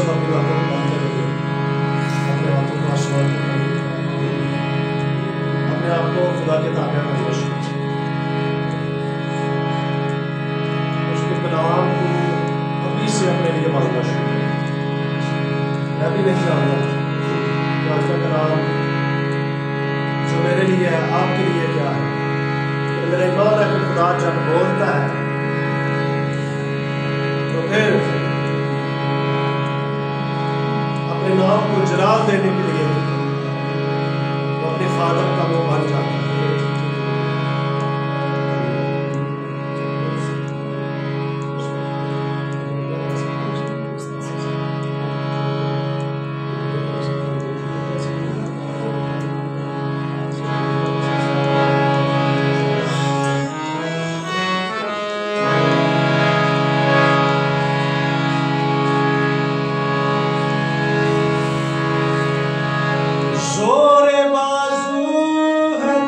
सब अपनी बातों को मान करेंगे, अपने बातों को आश्वासन करेंगे, अपने आप को खुदा के ताबे में रखें। उसके अलावा अभी से अपने लिए मांगना शुरू करें। मैं भी नहीं जानता कलाम जो मेरे लिए है आपके लिए क्या है। मेरा ईमान है कि खुदा जब बोलता है तो फिर अपने नाम को जलाल देने के लिए वो अपने फादर का मुंह बन जाता है। जोरे बाजू है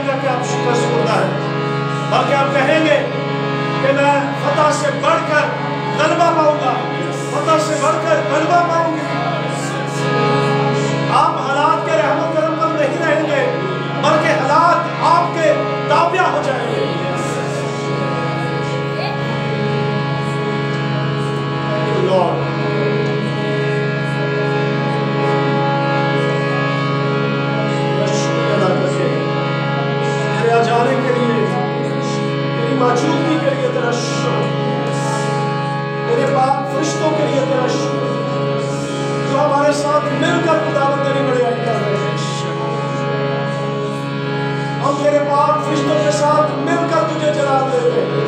कहेगा कि आप शिकस्तशुदा है, बल्कि आप कहेंगे कि मैं फतह से बढ़कर गलबा पाऊंगा, फतह से बढ़कर गलबा पाऊंगी। आप हालात के रहमत करम पर नहीं रहेंगे, बल्कि हालात आपके ताबिया हो जाएंगे। लॉर्ड जाने के लिए, तेरी मौजूदगी के लिए तेरा शुक्र, तेरे पाक फरिश्तों के लिए तेरा शुक्र जो हमारे साथ मिलकर खुदावंद तेरी बड़ाई कर रहे हैं। हम तेरे पाक फरिश्तों के साथ मिलकर तुझे जला देते हैं।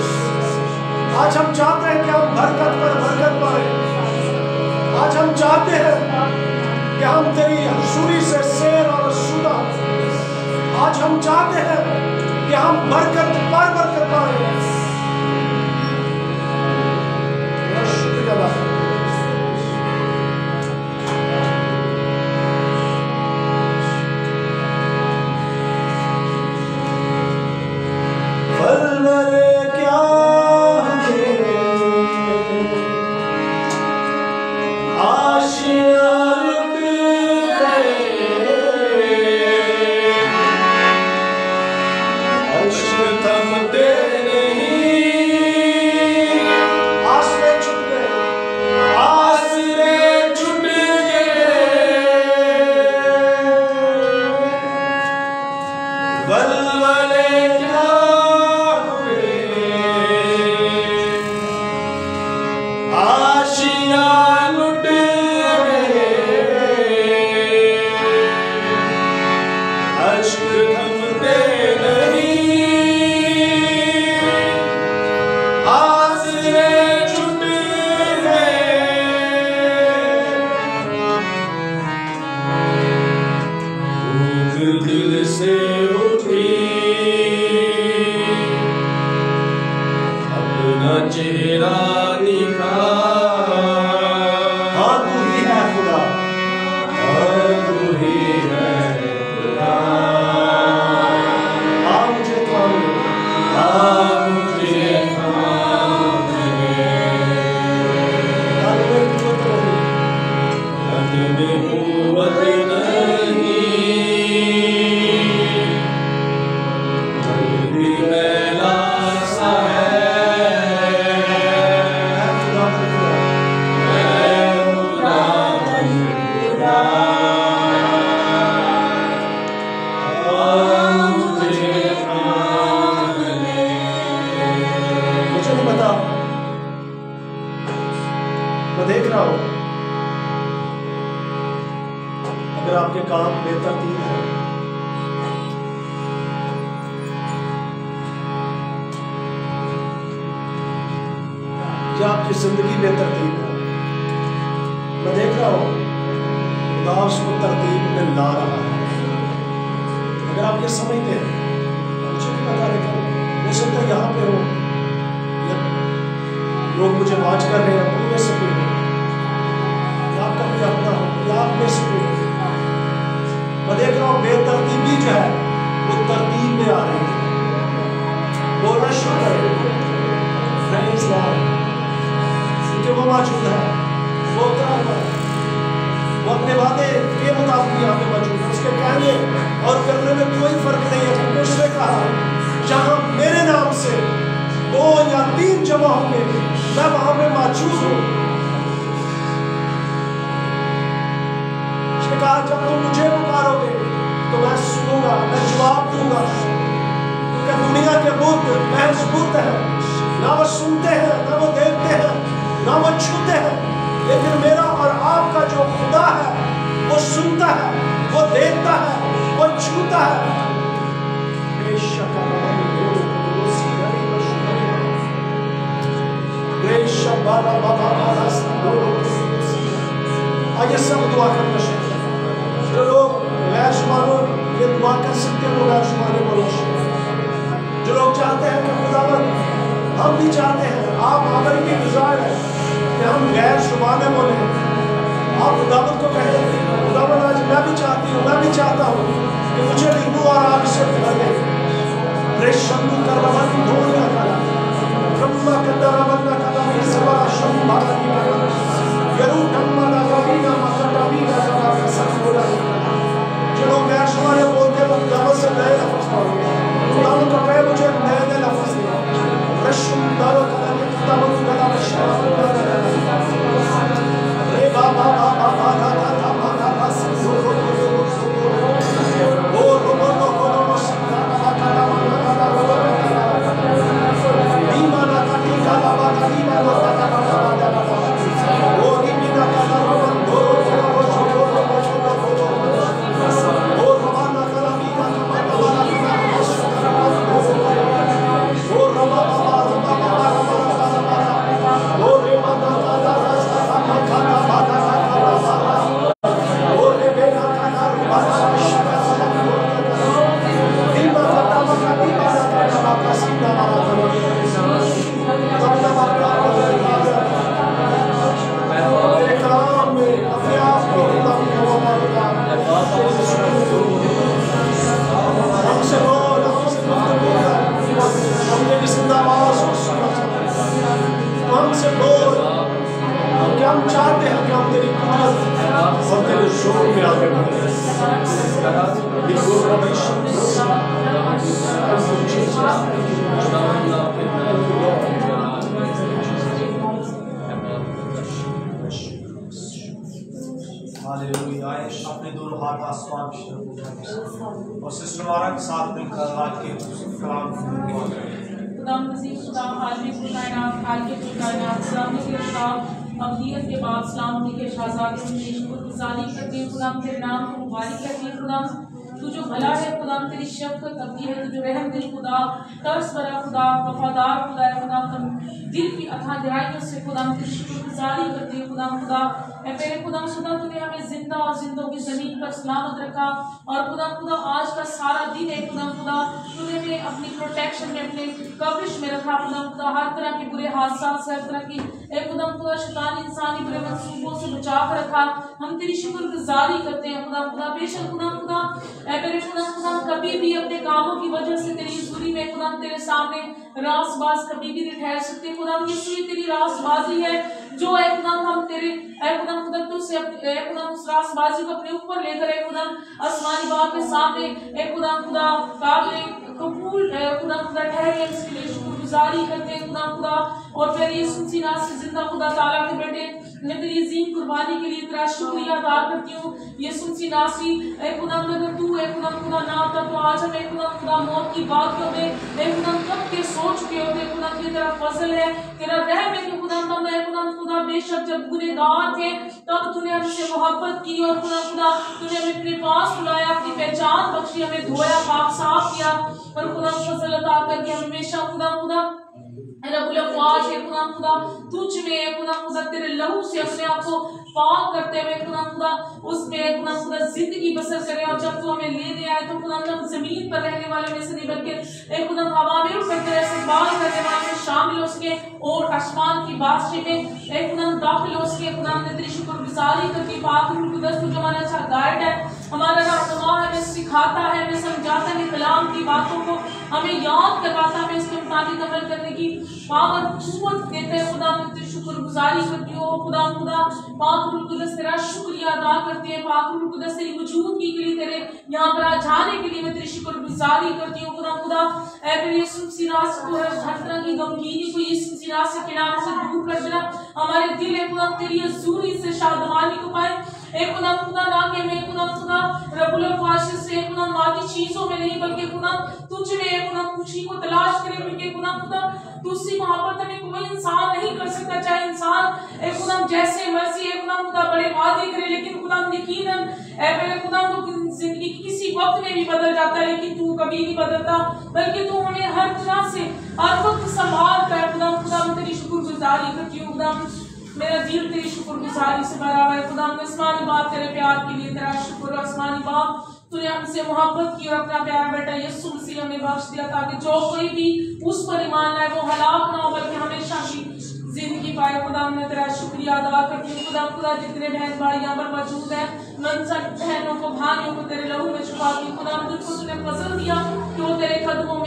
आज हम चाहते हैं कि हम बरकत पर बरकत पाए। आज हम चाहते हैं कि हम तेरी हसूरी से शेर और सुना। आज हम चाहते हैं कि हम बरकत पर बरकत पाएं। शुक्रिया मैं भी चाहता हूँ कि मुझे लिखूँ और आप इसे भर दें।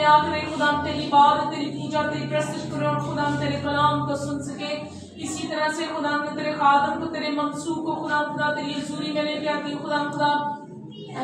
आ करे, खुदाम तेरी इबादत, तेरी पूजा, तेरी प्रस्तुत करे और खुदाम तेरे कलाम को सुन सके। इसी तरह से खुदाम ने तेरे खादम को, तेरे मंसूब को खुदाम खुदा तेरी हजूरी में लेके आती हूँ। खुदाम खुदा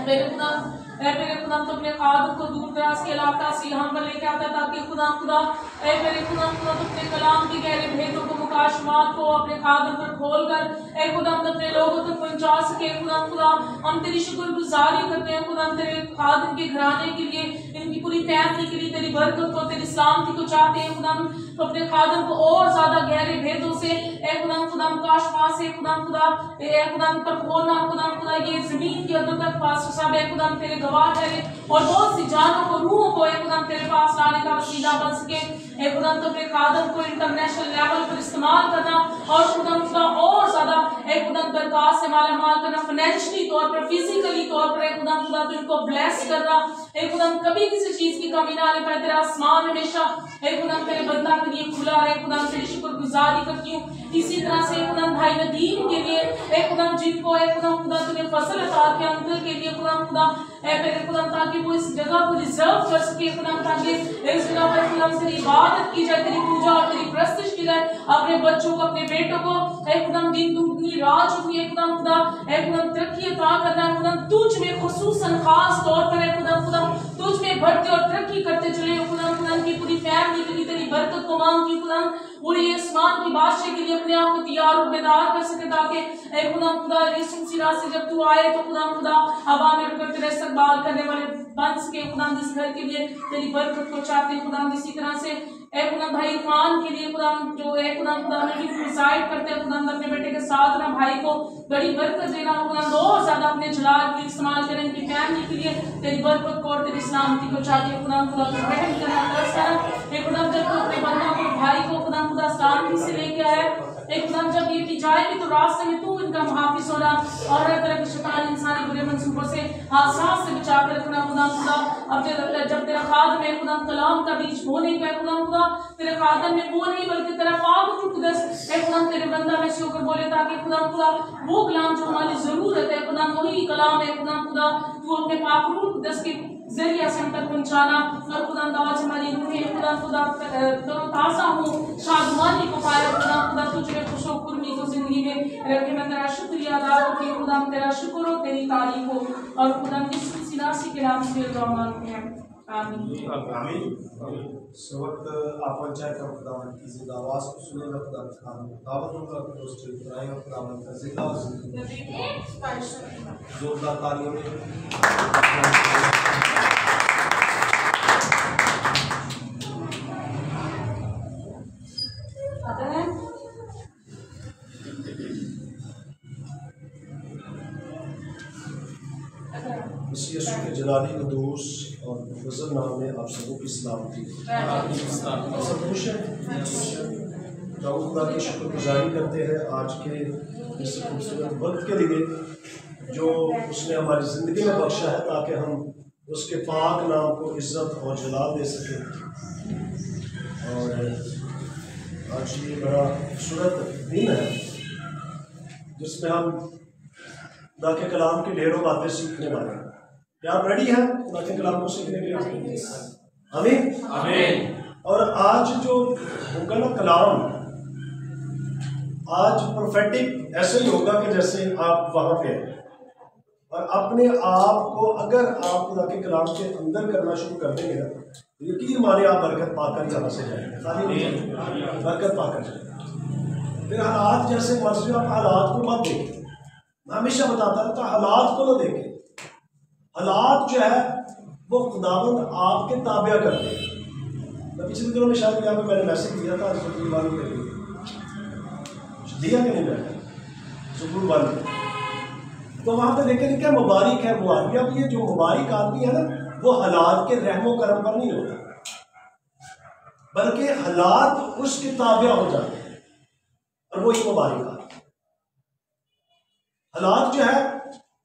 मेरे खुदाम ऐ मेरे खुदाम तो अपने खादम को दूर दराज के इलाका से यहाँ पर लेके आता है, ताकि खुदाम खुदा ऐ मेरे खुदाम खुदा तो अपने कलाम के गहरे भेदों को, मुकाशमात को अपने खादम पर खोल कर ऐ खुदाम तो अपने लोगों तक पहुँचा सके। खुदाम खुदा हम तेरी शुक्रगुजारी करते हैं। खुदाम तेरे खादम के घराने के लिए, इनकी पूरी फैमिली के लिए तेरी बरकत को, तेरी सलामती को चाहते हैं। खुदाम तो अपने खादम को और ज़्यादा गहरे भेदों से ऐ खुदाम खुदा मुकाशमात से खुदाम खुदा ऐ खुदाम पर खोलना। खुदाम खुदा ये ज़मीन के अंदर तक पास सब ऐ खुदाम तेरे करे और बहुत सी जानों को, रूहों को एक खुदाम तेरे पास लाने का वसीला बन सके। एक खुदाम तो अपने खादम को इंटरनेशनल लेवल पर इस्तेमाल करना और खुदाम का और ज्यादा एक खुदाम दरकार से मालामाल करना, फाइनेंशियली तौर पर, फिजिकली तौर पर एक खुदाम खुदा तो इनको ब्लेस करना। एक खुदाम कभी किसी चीज की कमी ना आने पाए। तेरा आसमान हमेशा एक खुदाम तेरे बंदा के लिए खुला रहे। खुदाम तेरी शुक्रगुजारी करती हूँ। इसी तरह से खुदाम भाई नदीम के लिए एक खुदाम जिनको एक खुदाम खुदा तुमने फसल उठा के अंकल के लिए खुदाम खुदा ऐ मेरे खुदाम ताकि वो इस जगह को रिजर्व कर सके। खुदाम ताकि इस जगह पर खुदाम तेरी इबादत की जाए, तेरी पूजा और तेरी प्रस्तुत की जाए। अपने बच्चों को, अपने बेटों को ऐ खुदाम दिन दुगनी रात चुगनी खुदाम खुदा ऐ खुदाम तरक्की अता करना। खुदाम तुझ में खुसूसन खास तौर पर ऐ खुदाम खुदा तुझ में बढ़ते और तरक्की करते चले। खुदाम खुदा की पूरी फैमिली के लिए तेरी बरकत को मांगती हूँ। खुदाम पूरे आसमान की बादशाह के लिए अपने आप को तैयार और बेदार कर सके, ताकि ऐ खुदाम खुदा इस सिलसिला से जब तू आए तो खुदाम खुदा हवा में उड़कर तेरे बाल करने वाले बन सके। खुदाम इस घर के लिए तेरी बरकत को चाहते हैं। खुदाम इसी तरह से ऐ खुदाम भाई इरफान के लिए खुदाम जो ऐ खुदाम खुदा प्रिसाइड करते हैं, खुदाम अपने बेटे के साथ ना भाई को बड़ी बरकत देना। खुदाम और ज्यादा अपने जलाल के इस्तेमाल करें, उनकी फैमिली के लिए तेरी बरकत को और तेरी सलामती को चाहते हैं। खुदाम खुदा रहम करना, तरस करना। ऐ खुदाम जब अपने बंदा को भाई को खुदाम खुदा सलामती से लेके आया, एक खुदाम जब ये भी जाएगी तो रास्ते में तू इनका मुहाफिज होना और हर तरह के शैतान इंसानी बुरे मंसूबों से हादसात से बचा कर रखना। खुदाम खुदा अब जब तेरा खादम है खुदाम कलाम का बीज बोने का खुदाम खुदा तेरे खादम में वो नहीं बल्कि तेरा पाक मुकद्दस एक खुदाम तेरे बंदा में से होकर बोले, ताकि खुदाम खुदा वो कलाम जो हमारी ज़रूरत है खुदाम वही कलाम है खुदाम खुदा तू अपने पाक मुकद्दस के जरिया से हम तक पहुँचाना। और खुदाम आज हमारी रूहें खुदाम खुदा तरोताज़ा हो, शादमानी को पाए खुदाम खुदा तुझे खुशोखुर्मी को जिंदगी में रखे। मैं तेरा शुक्रिया अदा करती हूँ खुदाम, तेरा शुक्र हो, तेरी तारीफ हो। और खुदाम इस सिलासी के नाम से दुआ मांगते हैं, आमीन। इस वक्त आपन चाहे तो खुदावन की जिंदा आवाज़ को सुनेगा, खुदावन का दावतों का दोस्त कराएगा, खुदावन का जिंदा जोरदार तालियों में। जलाली नदूस और फजल नाम में आप सबों की सलामती। आप सब खुश हैं, शुक्रगुजारी करते हैं आज के इस खूबसूरत वक्त के लिए जो उसने हमारी ज़िंदगी में बख्शा है, ताकि हम उसके पाक नाम को इज़्ज़त और जलाल दे सकें। और आज ये बड़ा खूबसूरत दिन है जिसमें हम खुदा के कलाम की ढेरों बातें सीखने वाले हैं। क्या आप रेडी हैं खुदा के कलाम को सीखने के लिए? आमीन आमीन। और आज जो होगा ना कलाम, आज प्रोफेटिक ऐसे ही होगा कि जैसे आप वहाँ पे हैं। और अपने आप को अगर आप खुदा के कलाम के अंदर करना शुरू कर देंगे ना, यकीन माने आप बरकत पाकर यहाँ से जाएंगे, खाली नहीं बरकत पाकर जाएंगे। फिर हालात जैसे मर्जी, आप हालात को मत देखें। मैं हमेशा बताता रहता, हालात को ना देखें। हालात जो है वो खुदावंद आपके ताबिया करते हैं। मैं पिछले दिनों में शायद यहाँ पर मैंने मैसेज दिया था ज़बूर बान के लिए, दिया कि नहीं मैंने ज़बूर बान के, तो वहाँ पर देखें क्या मुबारक है वो आदमी। अब ये जो मुबारक आदमी है ना, वो हालात के रहमो करम पर नहीं होता, बल्कि हालात उसके ताबिया हो जाते हैं और वही मुबारक आदमी। हालात जो है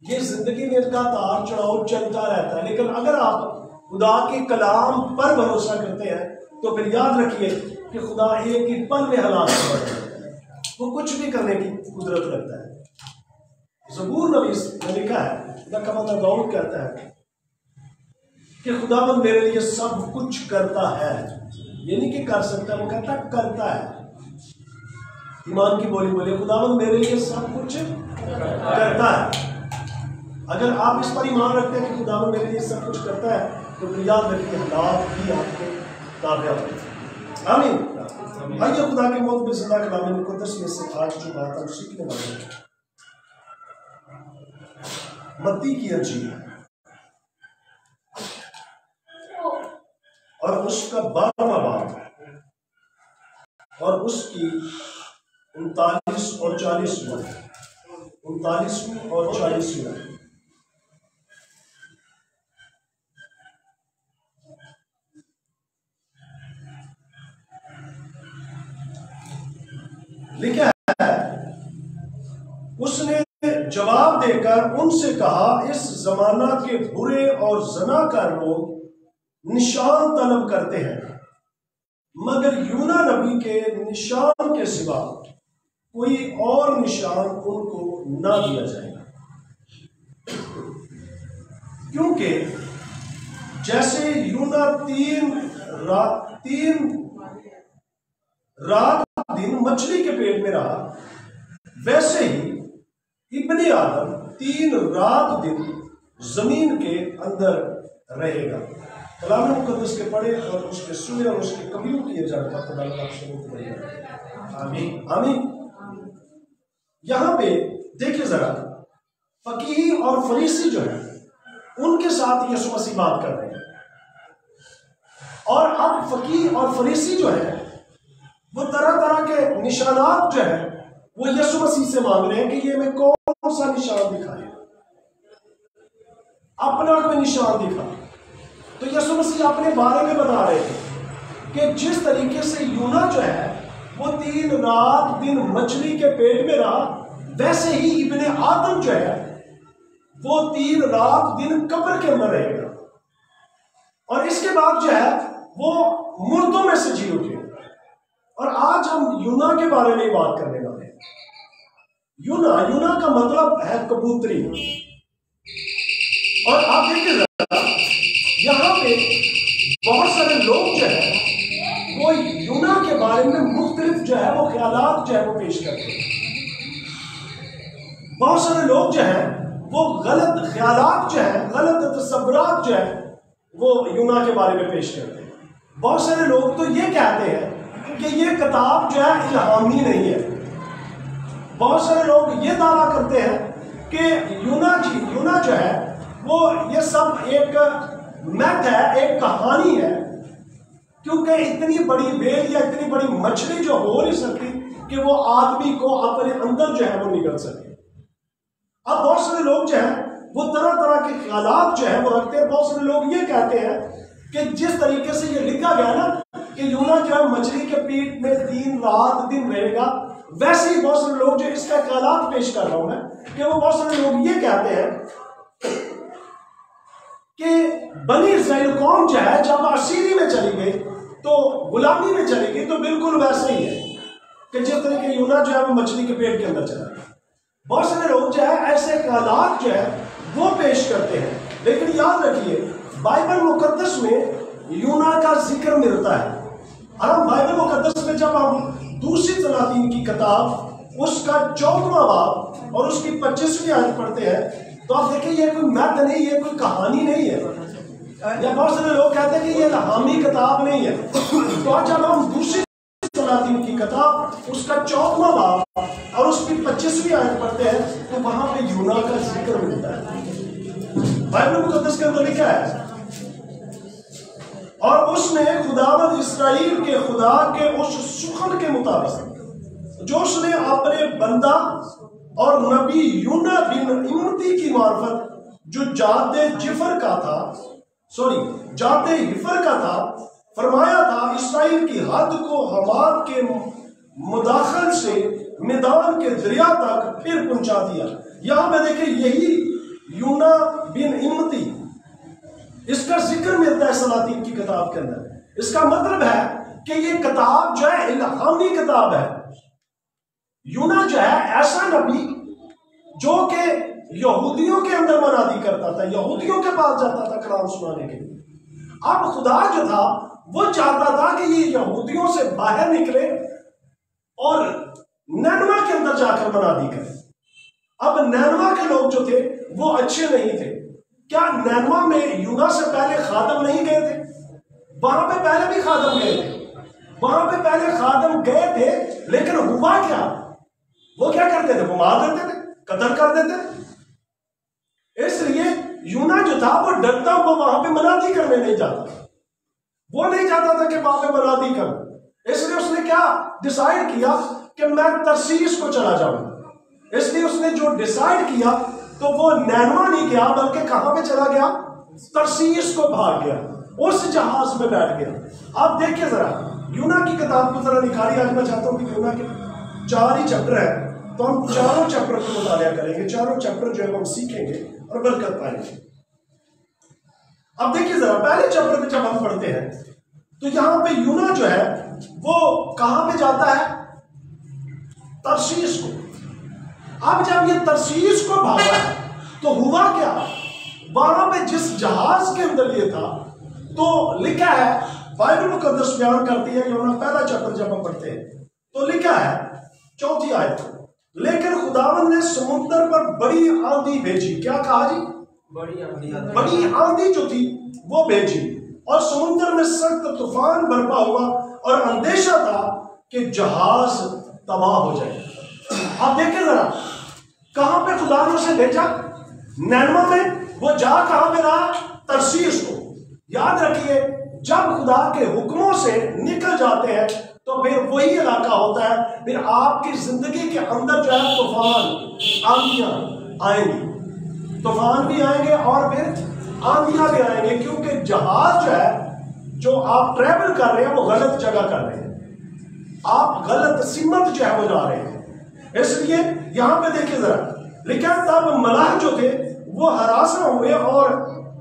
ये जिंदगी में इनका तार चढ़ाव चलता रहता है, लेकिन अगर आप खुदा के कलाम पर भरोसा करते हैं तो फिर याद रखिए कि खुदा एक ही पल में हालात बदल देता है। वो कुछ भी करने की कुदरत रखता है। ज़बूर नबी ने लिखा है, कहता है कि खुदाबंद मेरे लिए सब कुछ करता है, ये नहीं कि कर सकता है, वो कहता करता है। ईमान की बोली बोले, खुदाबंद मेरे लिए सब कुछ करता है। अगर आप इस पर ईमान रखते हैं कि खुदाबंद मेरे लिए सब कुछ करता है, तो याद रखिए हालात भी आपके ताबे आते हैं। आमीन। आइए खुदा के मौत में जिंदा कलाम मुकद्दस में से आज जो बात हम सीखने वाले हैं, मत्ती की अंजील और उसका 12वां बाब और उसकी 39 और 40 लिखा है। उसने जवाब देकर उनसे कहा, इस जमाना के बुरे और ज़नाकार लोग निशान तलब करते हैं, मगर यूना नबी के निशान के सिवा कोई और निशान उनको ना दिया जाएगा, क्योंकि जैसे यूना तीन रात दिन मछली के पेट में रहा, वैसे ही इब्ने आदम 3 रात दिन जमीन के अंदर रहेगा। कलाम मुकद्दस के पढ़े और उसके सुने और उसके कबील किए जाने का खुदा। आमीन आमीन। यहाँ पे देखिए जरा, फकीही और फरीसी जो है उनके साथ यीशु मसीह बात कर रहे हैं, और अब फकीही और फरीसी जो है वो तरह तरह के निशानात जो है वो यीशु मसीह से मांग रहे हैं कि ये मैं कौन सा निशान दिखाए, अपना कोई निशान दिखा। तो यीशु मसीह अपने बारे में बता रहे थे कि जिस तरीके से यूना जो है वो 3 रात दिन मछली के पेट में रहा, वैसे ही इब्ने आदम जो है वो 3 रात दिन कब्र के अंदर रहेगा, और इसके बाद जो है वो मुर्दों में से जी उठेगा। और आज हम यूना के बारे में बात करने वाले हैं। यूना का मतलब है कबूतरी। और आप देखिए यहाँ पे बहुत सारे लोग जो है वो यूना के बारे में मुख्तलिफ जो है वो ख्यालात जो है वो पेश करते हैं। बहुत सारे लोग जो है वो गलत ख्यालात जो है, गलत तसव्वुरात जो है वो यूना के बारे में पेश करते हैं। बहुत सारे लोग तो ये कहते हैं कि ये किताब जो है इल्हामी नहीं है। बहुत सारे लोग ये दावा करते हैं कि यूना जो है वो ये सब एक मैथ है, एक कहानी है, क्योंकि इतनी बड़ी बेल या इतनी बड़ी मछली जो हो नहीं सकती कि वो आदमी को अपने अंदर जो है वो निकल सके। अब बहुत सारे लोग जो है वो तरह तरह के ख्यालात जो है वो रखते हैं। बहुत सारे लोग ये कहते हैं कि जिस तरीके से ये लिखा गया ना कि यूना जो है मछली के पेट में 3 रात दिन रहेगा, वैसे ही बहुत सारे लोग जो इसका ख्यालात पेश कर रहा हूं मैं कि वो बहुत सारे लोग ये कहते हैं कि बनी इज़राइल कौम जो है जब असीरी में चली गई, तो गुलामी में चली गई, तो बिल्कुल वैसे ही है कि जिस तरीके यूना जो है वो मछली के पेट के अंदर चला गया। बहुत सारे लोग जो है ऐसे ख्यालात जो है वो पेश करते हैं, लेकिन याद रखिए बाइबल मुकद्दस में यूना का जिक्र मिलता है। और हम बाइबल मुकद्दस में जब हम दूसरी तलातीन की किताब उसका 14वां बाब और उसकी 25वीं आयत पढ़ते हैं, तो आप देखिए ये कोई मैथ नहीं, ये कोई कहानी नहीं है, या बहुत सारे लोग कहते हैं कि ये इल्हामी किताब नहीं है। तो जब हम दूसरी तलातीन की किताब उसका 14वां बाब और उसकी 25वीं आयत पढ़ते हैं, तो वहां पर यूना का जिक्र मिलता है। बाइबल मुकद्दस के अंदर लिखा है, और उसने खुदावंद इस्राएल के खुदा के उस सुखन के मुताबिक जो उसने अपने बंदा और नबी यूना बिन इमती की मार्फत जो जाते हिफर का था फरमाया था, इस्राएल की हद को हमाद के मुदाखल से मैदान के दरिया तक फिर पहुंचा दिया। यहां पे देखे यही यूना बिन इमती, इसका जिक्र मिलता है सलातीन की किताब के अंदर। इसका मतलब है कि ये किताब जो है इल्हामी किताब है। यूना जो है ऐसा नबी जो कि यहूदियों के अंदर मनादी करता था, यहूदियों के पास जाता था कलाम सुनाने के लिए, अब खुदा जो था वो चाहता था कि ये यहूदियों से बाहर निकले और नैनवा के अंदर जाकर बरादी करें। अब नैनवा के लोग जो थे वो अच्छे नहीं थे। क्या नैनवा में यूना से पहले खादम नहीं गए थे? वहां पे पहले भी खादम गए थे, वहां पे पहले खादम गए थे, लेकिन हुआ क्या? वो क्या करते थे? वो मार देते थे, कत्ल कर देते थे। इसलिए यूना जो था वो डरता हुआ वहां पे मनादी करने नहीं जाता, वो नहीं चाहता था कि वहां पे मनादी कर। इसलिए उसने क्या डिसाइड किया कि मैं तरसीस को चला जाऊंगा। इसलिए उसने जो डिसाइड किया तो वो नैनवा नहीं गया, बल्कि कहां पे चला गया? तरसीस को भाग गया, उस जहाज में बैठ गया। आप देखिए जरा यूना की किताब को जरा निकालिए। आज मैं चाहता हूं कि यूना के 4 ही चैप्टर है, तो हम चारों चैप्टर को मुतालिया करेंगे, चारों चैप्टर जो है हम सीखेंगे और बरकत पाएंगे। अब देखिए जरा पहले चैप्टर में जब हम पढ़ते हैं तो यहां पे यूना जो है वो कहां पे जाता है? तरशीस को। अब जब ये तरशीस को भागा तो हुआ क्या? वहां पे जिस जहाज के अंदर ये था, तो लिखा है, बाइबल मुकद्दस बयान करती है, यूना पहला चैप्टर जब हम पढ़ते हैं तो लिखा है 4थी आयत, लेकिन खुदावन ने समुद्र पर बड़ी आंधी भेजी। क्या कहा जी? बड़ी आंधी जो थी वो भेजी, और समुद्र में सख्त तूफान बरपा हुआ, और अंदेशा था कि जहाज तबाह हो जाएगा। आप देखें जरा कहां पे खुदा ने उसे भेजा? नैनवा में। वो जा कहां पे रहा? तरशीस को। याद रखिए, जब खुदा के हुक्मों से निकल जाते हैं तो फिर वही इलाका होता है, फिर आपकी जिंदगी के अंदर जो है तूफान आंधियां आएंगी, तूफान भी आएंगे और फिर आंधियां भी आएंगे, क्योंकि जहाज जो है जो आप ट्रेवल कर रहे हैं वो गलत जगह कर रहे हैं, आप गलत सीमत जो है वो जा रहे हैं। इसलिए यहां पे देखिए जरा लिखा, तब मलाह जो थे वो हरासा हुए और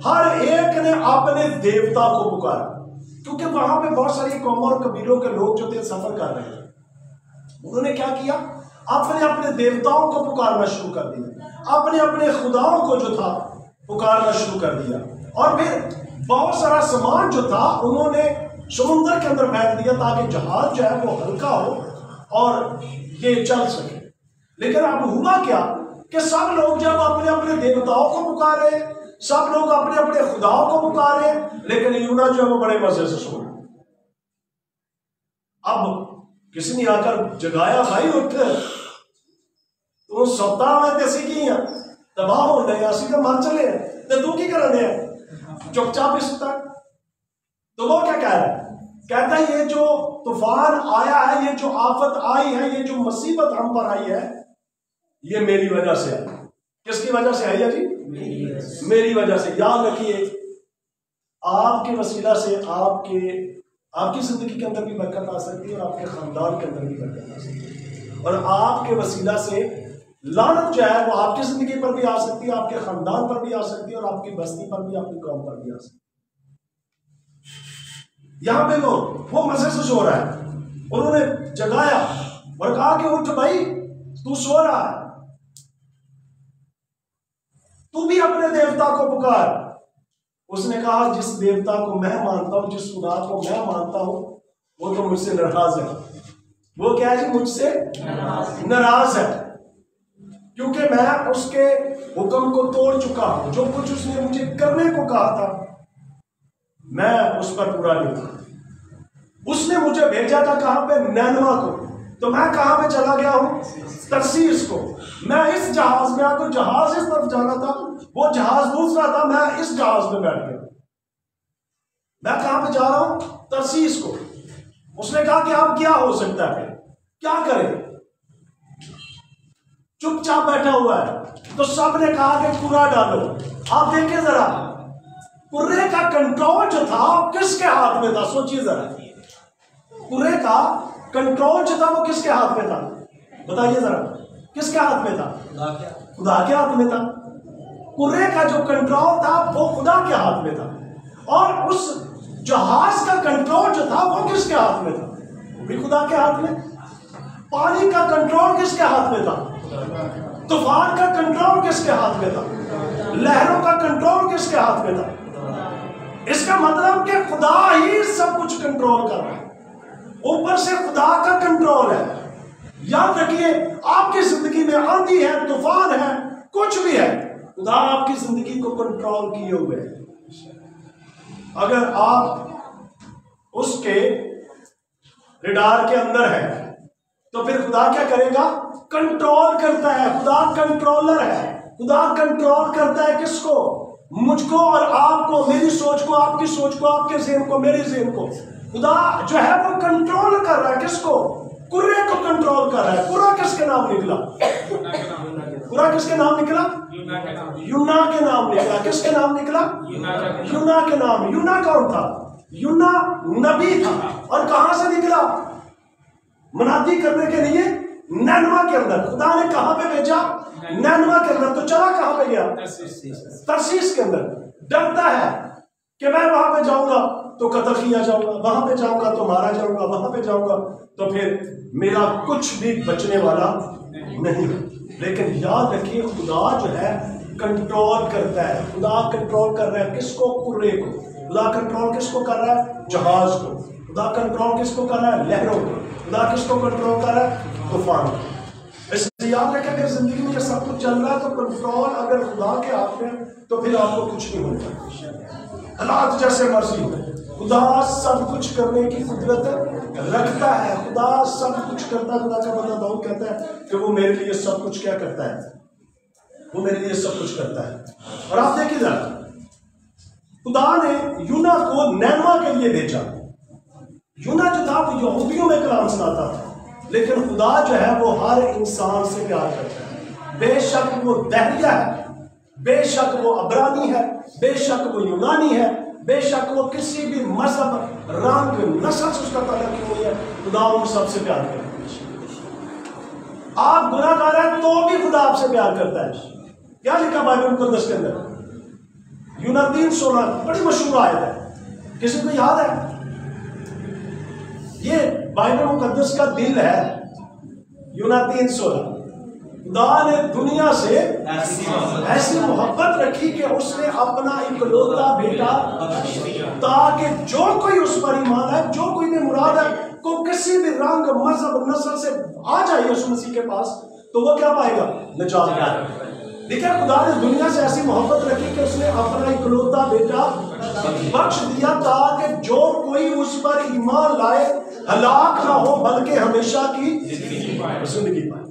हर एक ने अपने देवता को पुकारा, क्योंकि वहां पे बहुत सारी कौमों और कबीलों के लोग जो थे सफर कर रहे थे। उन्होंने क्या किया? अपने अपने देवताओं को पुकारना शुरू कर दिया, अपने अपने खुदाओं को जो था पुकारना शुरू कर दिया, और फिर बहुत सारा सामान जो था उन्होंने समुद्र के अंदर फेंक दिया ताकि जहाज जो है वो हल्का हो और ये चल सके। लेकिन अब हुआ क्या कि सब लोग जब अपने अपने देवताओं को पुकार रहे, सब लोग अपने अपने खुदाओं को पुकार रहे, लेकिन यूना जो है वो बड़े मजे से सो रहा। अब किसी ने आकर जगाया, भाई उठ, तू सप्ताह में देसी की है, तबाह हो गए, असी तो मान चले, तू की कर रहे हैं चुपचाप इस तक। तो वो क्या कह रहा है? कहता है ये जो तूफान आया है, ये जो आफत आई है, ये जो मुसीबत हम पर आई है, ये मेरी वजह से है। किसकी वजह से आई है जी? मेरी वजह से। याद रखिए, आपके वसीला से आपकी जिंदगी के अंदर भी बरकत आ सकती है और आपके खानदान के अंदर भी बरकत आ सकती है, और आपके वसीला से लानत जो है वो आपकी जिंदगी पर भी आ सकती है, आपके खानदान पर भी आ सकती है, और आपकी बस्ती पर भी, आपकी कौम पर भी आ सकती है। यहां पे लोग वो मजे से सो रहा है, उन्होंने जगाया और कहा कि उठ भाई, तू सो रहा है, तू भी अपने देवता को पुकार। उसने कहा जिस देवता को मैं मानता हूं, जिस खुदा को मैं मानता हूं, वो तो मुझसे नाराज है। वो क्या है जी? मुझसे नाराज है, क्योंकि मैं उसके हुक्म को तोड़ चुका हूं। जो कुछ उसने मुझे करने को कहा था मैं उस पर पूरा नहीं था। उसने मुझे भेजा था कहां पे? नैनवा को। तो मैं कहां पे चला गया हूं? तरसीस को। मैं इस जहाज में आकर, जहाज इस तरफ जाना था, वो जहाज दूसरा था, मैं इस जहाज में बैठ गया। मैं कहां पे जा रहा हूं? तरसीस को। उसने कहा कि अब क्या हो सकता है, क्या करें, चुपचाप बैठा हुआ है। तो सबने कहा कि कुरा डालो। आप देखिए जरा, कुर्रे का कंट्रोल जो था किसके हाथ में था? सोचिए जरा, कुर्रे का कंट्रोल जो था वो किसके हाथ में था? बताइए जरा, किसके हाथ में था? खुदा के हाथ में था। कुर्रे का जो कंट्रोल था वो खुदा के हाथ में था, और उस जहाज का कंट्रोल जो था वो किसके हाथ में था? वो भी खुदा के हाथ में। पानी का कंट्रोल किसके हाथ में था? तूफान का कंट्रोल किसके हाथ में था? लहरों का कंट्रोल किसके हाथ में था? इसका मतलब कि खुदा ही सब कुछ कंट्रोल कर रहा है, ऊपर से खुदा का कंट्रोल है। याद रखिए, आपकी जिंदगी में आंधी है, तूफान है, कुछ भी है, खुदा आपकी जिंदगी को कंट्रोल किए हुए है। अगर आप उसके रडार के अंदर है तो फिर खुदा क्या करेगा? कंट्रोल करता है। खुदा कंट्रोलर है, खुदा कंट्रोल करता है किसको? मुझको और आपको, मेरी सोच को, आपकी सोच को, आपके ज़हन को, मेरे ज़हन को। खुदा जो है वो कंट्रोल कर रहा है किसको? कुर्रे को कंट्रोल कर रहा है। कुर्रा किसके नाम निकला? कुर्रा किसके नाम निकला? यूना के नाम निकला। किसके नाम निकला? यूना के नाम। यूना कौन था? यूना नबी था। और कहां से निकला? मनादी करने के लिए नैनवा के अंदर। खुदा ने कहां पे भेजा? नैनवा के अंदर। तो चला कहां पे गया? तरसीस के अंदर। डरता है कि मैं वहां पे जाऊंगा तो कत्ल किया जाऊंगा, वहां पे जाऊंगा तो मारा जाऊंगा, वहां पे जाऊंगा तो फिर मेरा कुछ भी बचने वाला नहीं है। लेकिन याद रखिए, खुदा जो है कंट्रोल करता है। खुदा कंट्रोल कर रहा है किसको? कुर्रे को। खुदा कंट्रोल किसको कर रहा है? जहाज को। खुदा कंट्रोल किसको कर रहा है? लहरों को। खुदा किसको कंट्रोल कर रहा है? तूफान को। इसलिए याद रखें, अगर जिंदगी में ये सब कुछ चल रहा है तो कंट्रोल अगर खुदा के हाथ में, तो फिर आपको कुछ नहीं होता। हालात जैसे मर्जी हो, खुदा सब कुछ करने की कुदरत रखता है। खुदा सब कुछ करता है। खुदा का बंदा दाऊद कहता है कि वो मेरे लिए सब कुछ क्या करता है? वो मेरे लिए सब कुछ करता है। और आप देखिए जरा, खुदा ने यूना को नैनवा के लिए भेजा। यूना जो था वो यहूदियों में कलाम सुनाता था, लेकिन खुदा जो है वो हर इंसान से प्यार करता है। बेशक वो दहरिया है, बेशक वो अबरानी है, बेशक वो यूनानी है, बेशक वो किसी भी मजहब, रंग, नस्ल से उसका ताल्लुक क्यों नहीं है, खुदा उन सबसे प्यार करता है। आप गुनाहगार हैं तो भी खुदा आपसे प्यार करता है। क्या लिखा बाइबल मुकद्दस के अंदर? यूना 3:16 बड़ी मशहूर आयत है, किसी को याद है? ये बाइबल मुकद्दस का दिल है। यूना 3:16, खुदा ने दुनिया से ऐसी मोहब्बत रखी कि उसने अपना इकलौता बेटा, ताकि जो कोई उस पर ईमान है, जो कोई ने मुराद है, को किसी भी रंग, मजहब, नस्ल से आ जाए उस मसीह के पास, तो वो क्या पाएगा? निजात पाएगा। देखिए, खुदा ने दुनिया से ऐसी मोहब्बत रखी कि उसने अपना इकलौता बेटा बख्श दिया, ताकि जो कोई उस पर ईमान लाए हलाक ना हो बल्कि हमेशा की जिंदगी पाए।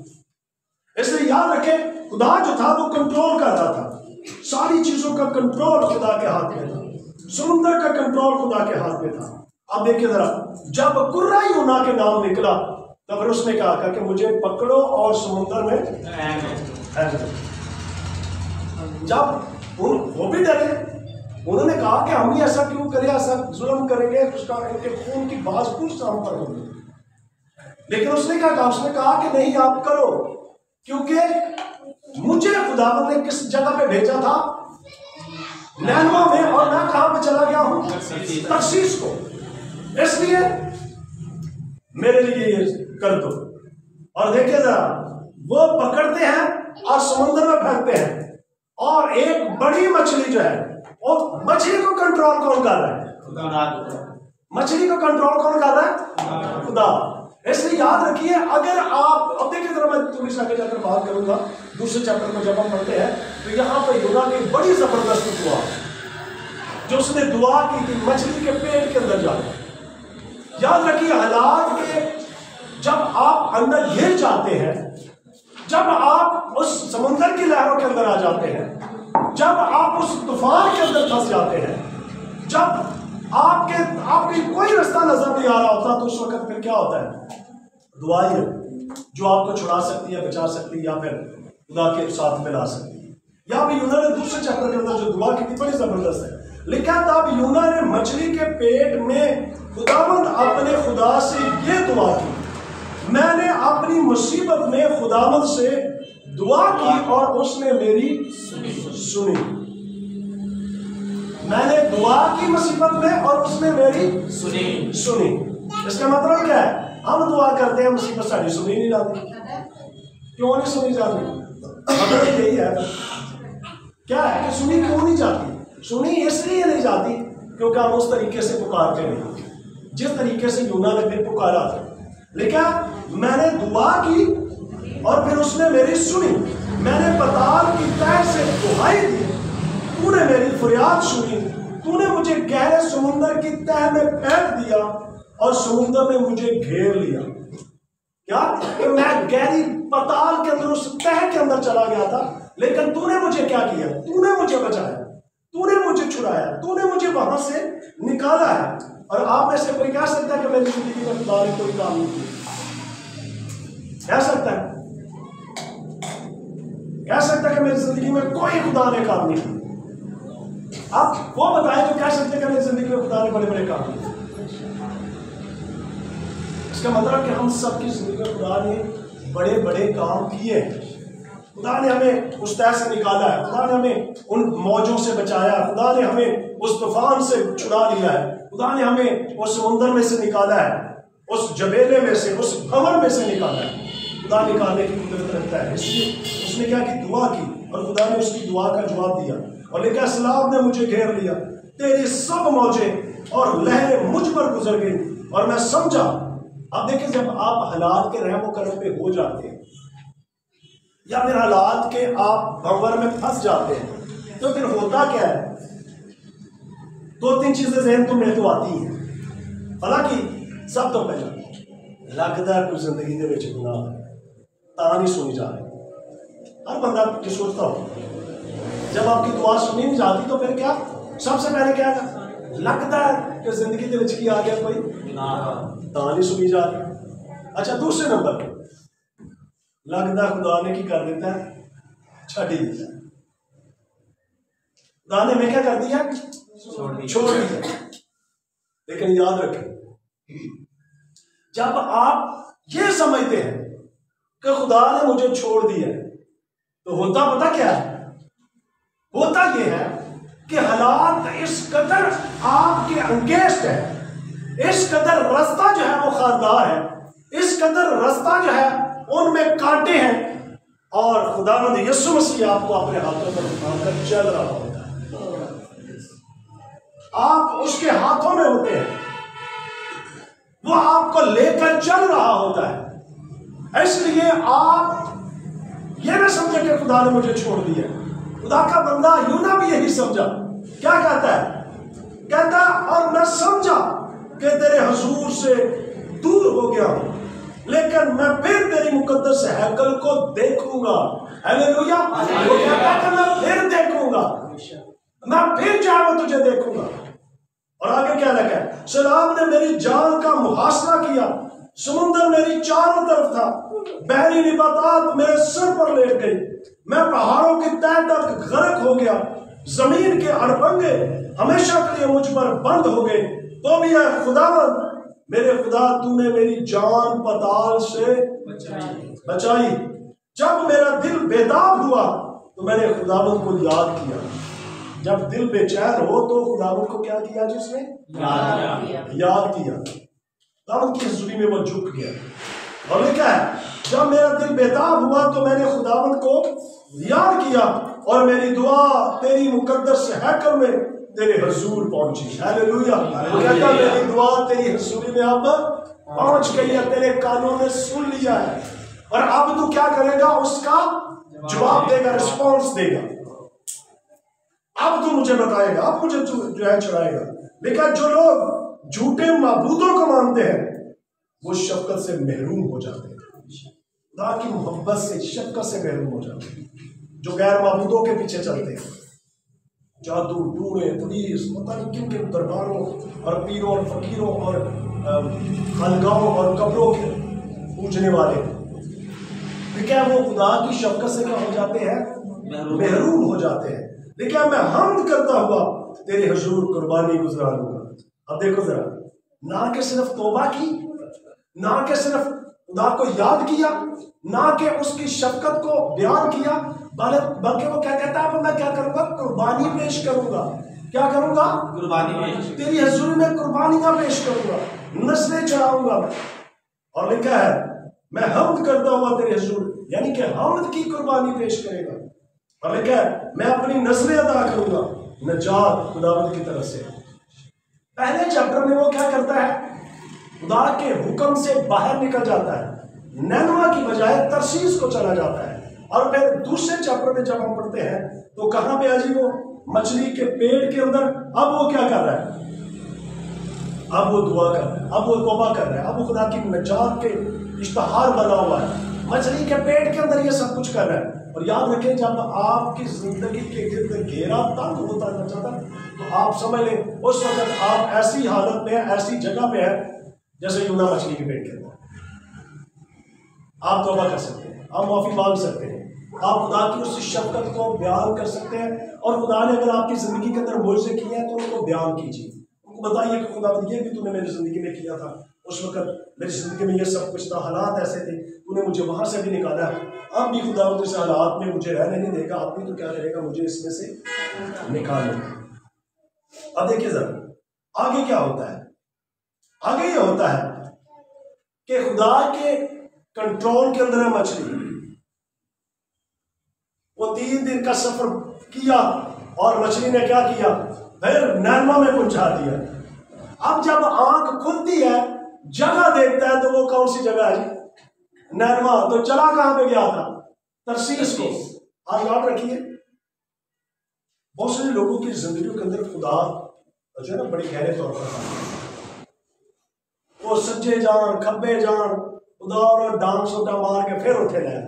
इसलिए याद रखें, खुदा जो था वो कंट्रोल कर रहा था। सारी चीजों का कंट्रोल खुदा के हाथ में था। समुंदर का कंट्रोल खुदा के हाथ में था। अब देखिए जरा, जब कुर्रा यूना के नाम निकला तब फिर उसने कहा कि मुझे पकड़ो और समुंदर में। जब वो भी डरे, उन्होंने कहा कि हम ऐसा क्यों करें, ऐसा जुल्म करेंगे, उसका इनके खून की बाज पूछ हम पर होगी। लेकिन उसने क्या कहा? उसने कहा कि नहीं, आप करो, क्योंकि मुझे खुदावंद ने किस जगह पे भेजा था? नैनवा में। और मैं कहां पे चला गया हूं? तरसीस को। इसलिए मेरे लिए ये कर दो। और देखिए जरा, वो पकड़ते हैं और समुद्र में फेंकते हैं, और एक बड़ी मछली जो है, और मछली को कंट्रोल कौन कर रहा है? मछली को कंट्रोल कौन कर रहा है? खुदा। इसलिए याद रखिए, अगर आप अब देखिए जरा, मैं थोड़ी आगे जाकर बात करूंगा दूसरे चैप्टर में जब हम पढ़ते हैं, तो यहाँ पर यूना की बड़ी जबरदस्त दुआ जो उसने दुआ की थी मछली के पेट के अंदर जाकर। याद रखिए, हालात के जब आप अंदर घिर जाते हैं, जब आप उस समुंदर की लहरों के अंदर आ जाते हैं, जब आप उस तूफान के अंदर फंस जाते हैं, जब आपके कोई रास्ता नजर नहीं आ रहा होता, तो उस वक्त फिर क्या होता है? दुआ ही जो आपको छुड़ा सकती है, बचा सकती है, या फिर खुदा के साथ में ला सकती है। या फिर यूना ने दूसरे चैप्टर के अंदर जो दुआ की थी बड़ी जबरदस्त है। लिखा था, अब यूना ने मछली के पेट में खुदावंद अपने खुदा से ये दुआ की, मैंने अपनी मुसीबत में खुदावंद से दुआ की और उसने मेरी सुनी। मैंने दुआ की मुसीबत में और उसने मेरी सुनी। इसका मतलब क्या है? हम दुआ करते हैं, मुसीबत सारी सुनी नहीं जाती। क्यों नहीं सुनी जाती? मतलब यही है। क्या है कि सुनी क्यों नहीं जाती? सुनी इसलिए नहीं जाती क्योंकि हम उस तरीके से पुकारते नहीं जिस तरीके से योना ने फिर पुकारा था। लेकिन मैंने दुआ की और फिर उसने मेरी सुनी, मैंने पताल की तह से दुहाई दी, तूने मेरी फरियाद सुनी, तूने मुझे गहरे समुंदर की तह में फेंक दिया और समुंदर ने मुझे घेर लिया। क्या कि मैं गहरी पताल के अंदर उस तह के अंदर चला गया था, लेकिन तूने मुझे क्या किया, तूने मुझे बचाया, तूने मुझे छुड़ाया, तूने मुझे वहां से निकाला है। और आप में से कोई कह सकता है कि मेरी जिंदगी में खुदा ने कोई काम नहीं किया? कह सकता है, कह सकता है कि मेरी जिंदगी में कोई खुदा ने काम नहीं किया? आप वो बताएं जो कह सकते हैं कि मेरी जिंदगी में खुदा ने बड़े बड़े काम किए। इसका मतलब कि हम सबकी जिंदगी में खुदा ने बड़े बड़े काम किए हैं। खुदा ने हमें उस तह से निकाला है, खुदा ने हमें उन मौजों से बचाया, खुदा ने हमें उस तूफान से छुड़ा लिया है, खुदा ने हमें उस समुंदर में से निकाला है, उस जबेले में से, उस भंवर में से निकाला है। खुदा निकालने की कुदरत रखता है, इसलिए उसने क्या कि दुआ की और खुदा ने उसकी दुआ का जवाब दिया। और लेकिन सैलाब ने मुझे घेर लिया, तेरी सब मौजें और लहरें मुझ पर गुजर गई और मैं समझा। अब देखिए, जब आप हालात के रहम करम पे हो जाते हैं या फिर हालात के आप भंवर में फंस जाते हैं, तो फिर होता क्या है? दो तीन चीजें जहन तुम्हें तो आती हैं। हालांकि सब तो पहला लगता है कोई जिंदगी के विच गुनाह ता नहीं सुनी जा रही। हर बंदा ये सोचता हो, जब आपकी दुआ सुनी नहीं जाती तो फिर क्या सबसे पहले क्या लगता है कि जिंदगी के विच की आ गया कोई गुनाह ता नहीं सुनी जा रही। अच्छा, दूसरे नंबर पर लगता खुदा ने की कर देता है, छड़ ही दिया। खुदा ने मैं क्या कर दिया, छोड़ दिया। लेकिन याद रखें, जब आप ये समझते हैं कि खुदा ने मुझे छोड़ दिया है, तो होता पता क्या है? होता यह है कि हालात इस कदर आपके अंगेस्ट है, इस कदर रास्ता जो है वो खारदार है, इस कदर रास्ता जो है उनमें कांटे हैं, और खुदावंद यीशु मसीह आपको अपने हाथों पर उठाकर चल रहा होता है। आप उसके हाथों में होते हैं, वो आपको लेकर चल रहा होता है। इसलिए आप ये ना समझे कि खुदा ने मुझे छोड़ दिया। खुदा का बंदा यूना भी यही समझा। क्या कहता है? कहता और मैं समझा कि तेरे हुजूर से दूर हो गया हूं, लेकिन मैं फिर तेरी मुकद्दस हैकल को देखूंगा। हालेलुया। मैं फिर देखूंगा, मैं फिर जाऊं तुझे देखूंगा। और आगे क्या लगा है? सैलाब ने मेरी जान का मुहासरा किया, समुंदर मेरी चारों तरफ था, बहरी निबातात मेरे सिर पर लेट गई, मैं पहाड़ों की तह तक गर्क हो गया, जमीन के अड़बंगे हमेशा के लिए मुझ पर बंद हो गए। तो भी यह खुदावंद मेरे खुदा, तूने मेरी जान पताल से बचाई। जब मेरा दिल बेताब हुआ तो मैंने खुदावंद को याद किया। जब दिल बेचैन हो तो खुदावंद को क्या किया? जिसने याद किया, खुदावंद की हजूरी में वो झुक गया। और क्या है? जब मेरा दिल बेताब हुआ तो मैंने खुदावंद को याद किया और मेरी दुआ तेरी मुकद्दस हैकल में तेरे हुजूर पहुंची। हालेलुया। कहता मेरी दुआ तेरी हुजूरी में अब पहुंच गई है, तेरे कानों ने सुन लिया है, और अब तू क्या करेगा? उसका जवाब देगा, रिस्पॉन्स देगा। अब तू मुझे बताएगा, अब मुझे जो है छुड़ाएगा। लेकिन जो लोग झूठे माबूदों को मानते हैं वो शफकत से महरूम हो जाते हैं, खुदा की मोहब्बत से, शफकत से महरूम हो जाते हैं। जो गैर माबूदों के पीछे चलते हैं, जादू टूने पुलिस पता नहीं क्यों के दरबारों और पीरों और फकीरों और खानगाहों और कब्रों के पूजने वाले, तो क्या वो खुदा की शफकत से क्या हो जाते हैं? महरूम हो जाते हैं। लेकिन मैं हमद करता हुआ तेरे हुजूर कुर्बानी गुजार लूंगा। अब देखो जरा, ना कि सिर्फ तोबा की, ना कि सिर्फ खुदा को याद किया, ना कि उसकी शफकत को बयान किया, बल्कि वो क्या कहता है? मैं क्या करूंगा? कुर्बानी पेश करूंगा। क्या करूंगा? कुर्बानी। तेरी हुजूरी में कुर्बानियां पेश करूंगा, नस्लें चढ़ाऊंगा। और लिखा है मैं हमद करता हुआ तेरे हुजूर, यानी कि हमद की कुर्बानी पेश करेगा। और लिखा है मैं अपनी नस्लें अदा करूंगा, नजात खुदावंद की तरफ से। पहले चैप्टर में वो क्या करता है, खुदा के हुक्म से बाहर निकल जाता है, नैनवा की बजाय तरशीस को चला जाता है। और फिर दूसरे चैप्टर में जब हम पढ़ते हैं तो कहां पे अजी वो मछली के पेड़ के अंदर, अब वो क्या कर रहा है, अब वो दुआ कर रहा है, अब वो तौबा कर रहा है, अब वो खुदा की नजात के इश्तहार बना हुआ है, मछली के पेट के अंदर ये सब कुछ कर रहा है। और याद रखें, जब आपकी जिंदगी के गिर्द घेरा तंग होता जाता तो आप समझ लें उस वक्त आप ऐसी हालत में, ऐसी जगह पे है जैसे यूना मछली के पेट के अंदर। आप तौबा कर सकते हैं, आप माफी मांग सकते हैं, आप खुदा की उस शफकत को बयान कर सकते हैं। और खुदा ने अगर आपकी जिंदगी के अंदर मुआवजे किए हैं तो उनको बयान कीजिए, उनको बताइए कि खुदा ये भी तूने मेरी जिंदगी में किया था, उस वक्त मेरी जिंदगी में ये सब कुछ था, हालात ऐसे थे, तूने मुझे वहाँ से भी निकाला है, अब भी खुदा जैसे हालात में मुझे रहने नहीं देगा, आप भी तो क्या रहेगा, मुझे इसमें से निकाल लेगा। अब देखिए जरा आगे क्या होता है। आगे ये होता है कि खुदा के कंट्रोल के अंदर है मछली। वो 3 दिन का सफर किया और मछली ने क्या किया, फिर नैनवा में पहुंचा दिया। अब जब आंख खुलती है, जगह देखता है तो वो कौन सी जगह है जी, नैनवा। तो चला कहां पे गया था, तरशीस को। आज याद रखिए, बहुत सारे लोगों की जिंदगी के अंदर खुदा जो है ना बड़ी गहरे तौर पर वो सज्जे जान खब्बे जान उदार और डांस सोटा मार के फिर उठे रहे।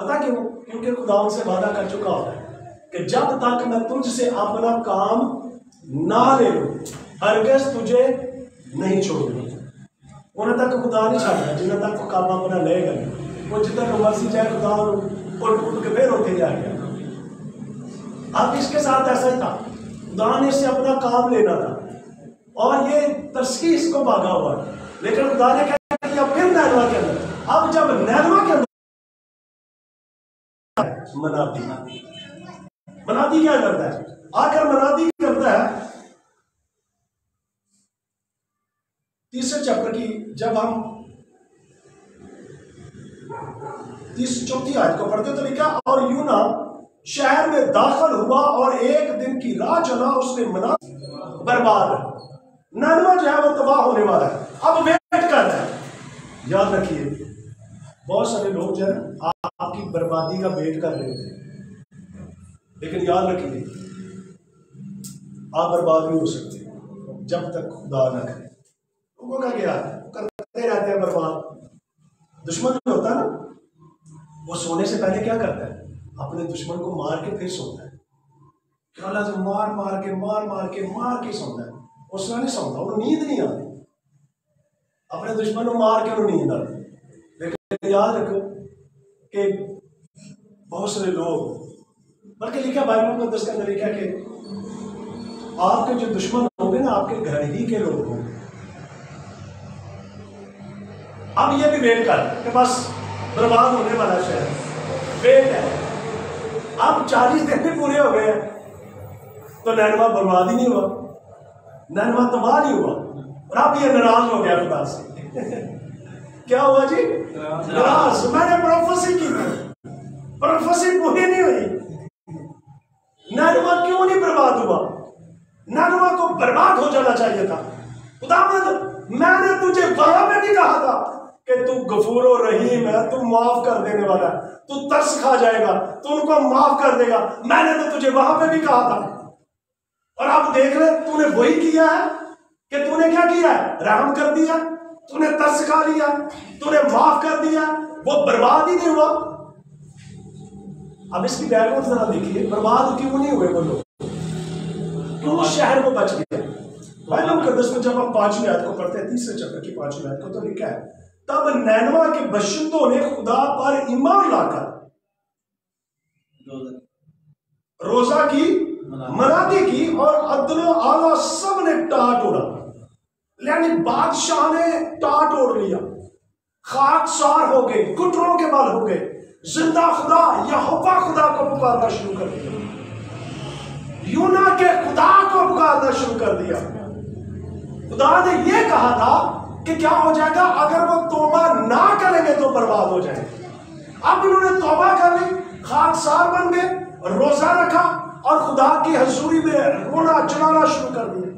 पता क्यों, क्योंकि खुदा उनसे वादा कर चुका होता है कि जब तक मैं तुझसे अपना काम ना ले लूं हरगिज़ तुझे नहीं छोड़ूंगा। उन्हें तक खुदा नहीं छोड़ता जिन्हें तक वो काम अपना लेगा नहीं, वो जितना मर्जी जाए खुदा और टूट के फिर होते जाएगा। अब इसके साथ ऐसा ही था, खुदा ने इससे अपना काम लेना था और ये तरशीस को भागा हुआ, लेकिन खुदा ने क्या किया, फिर नैनवा के अंदर। अब जब नैनवा के अंदर मनादी क्या करता है, आकर मनादी करता है। तीसरे चैप्टर की जब हम 34 आयत को पढ़ते तो लिखा, और यूना शहर में दाखिल हुआ और 1 दिन की राह चला, उसने मना बर्बाद नैनवा जो है वो तबाह होने वाला है। अब वेट कर रहा है। याद रखिए, बहुत सारे लोग जो है आपकी बर्बादी का वेट कर रहे थे, लेकिन याद रखिए आप बर्बाद नहीं हो सकते जब तक खुदा ना करे। लोगों का क्या करते रहते हैं बर्बाद। दुश्मन जो होता है ना वो सोने से पहले क्या करता है, अपने दुश्मन को मार के फिर सोता है। क्या लाज, मार के सोता है, उसका नहीं सोता, वो नींद नहीं आती, अपने दुश्मन को मार के वो नींद आती। लेकिन याद रखो कि बहुत सारे लोग, बल्कि लिखा बाइबल में दस के अंदर लिखा कि आपके जो दुश्मन होंगे ना आपके घर ही के लोग होंगे। अब ये भी वेट कर कि बस बर्बाद होने वाला शहर, वेट है। अब 40 दिन भी पूरे हो गए तो नैनवा बर्बाद ही नहीं हुआ, नैनवा तबाह नहीं हुआ। और अब ये नाराज हो गया खुदा से। क्या हुआ जी, नाराज। मैंने प्रोफेसी की, प्रोफेसी पूरी नहीं हुई। नैनवा क्यों नहीं बर्बाद हुआ, नैनवा को बर्बाद हो जाना चाहिए था। खुदावंद मैंने तुझे वहां पे नहीं कहा था कि तू गफूर और रहीम है, तू माफ कर देने वाला है, तू तरस खा जाएगा, तू उनको माफ कर देगा। मैंने तो तुझे वहां पे भी कहा था, और आप देख रहे तूने वही किया है कि तूने क्या किया है, रहम कर दिया, तूने तरस खा लिया, तूने माफ कर दिया, वो बर्बाद ही नहीं हुआ। अब इसकी बैकग्राउंड जरा देखिए, बर्बाद क्यों नहीं हुए वो लोग, क्यों शहर को बच गया। बाइबल मुकद्दस में जब हम 5वीं आयत को पढ़ते हैं, 3रे चैप्टर की 5वीं आयत को, तो लिखा है तब नैनवा के बशिंदों ने खुदा पर ईमान लाकर रोजा की मनादी की और अदलो आला सब ने टाट उड़ा। यानी बादशाह ने टाट ओढ़ लिया, खाकसार हो गए, घुटनों के बाल हो गए, जिंदा खुदा यहोवा खुदा को पुकारना शुरू कर दिया, यूना के खुदा को पुकारना शुरू कर दिया। खुदा ने यह कहा था कि क्या हो जाएगा अगर वो तौबा ना करेंगे तो बर्बाद हो जाएंगे। अब इन्होंने तौबा कर ली, खाकसार बन गए, रोजा रखा और खुदा की हजूरी में रोना चढ़ाना शुरू कर दिया।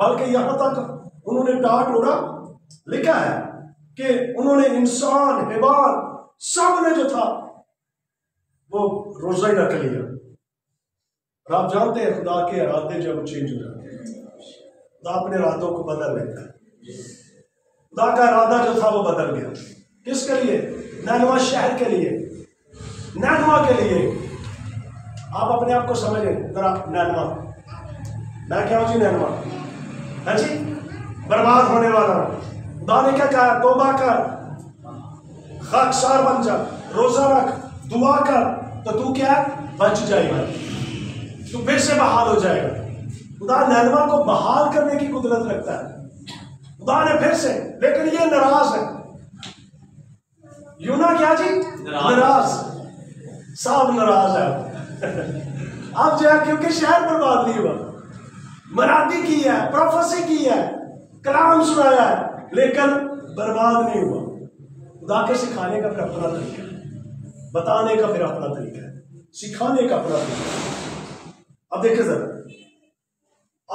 बल्कि यहाँ तक उन्होंने डांट उड़ा लिखा है कि उन्होंने इंसान हैवान सबने जो था वो रोजा ही रख लिया। और आप जानते हैं खुदा के इरादे जब चेंज हो जाते हैं, खुदा अपने इरादों को बदल लेता है। खुदा का इरादा जो था वो बदल गया। किसके लिए? नैनवा शहर के लिए, नैनवा के लिए। आप अपने आप को समझें जरा, नैनवा, मैं क्या हूँ जी? नैनवा है जी, बर्बाद होने वाला। खुदा ने क्या कहा? तोबा कर, खाकसार बन जा, रोजा रख, दुआ कर, तो तू क्या बच जाएगा, तू फिर से बहाल हो जाएगा। खुदा नैनवा को बहाल करने की कुदरत रखता है। खुदा ने फिर से, लेकिन ये नाराज है। यूना क्या जी? नाराज, साहब नाराज है। आप जो है क्योंकि शहर बर्बाद नहीं हुआ, मरादी की है, प्रोफेसी की है, कलाम सुनाया है, लेकिन बर्बाद नहीं हुआ। खुदा के सिखाने का फिर अपना तरीका है, बताने का फिर अपना तरीका है, सिखाने का अपना तरीका है। अब देखिए जरा,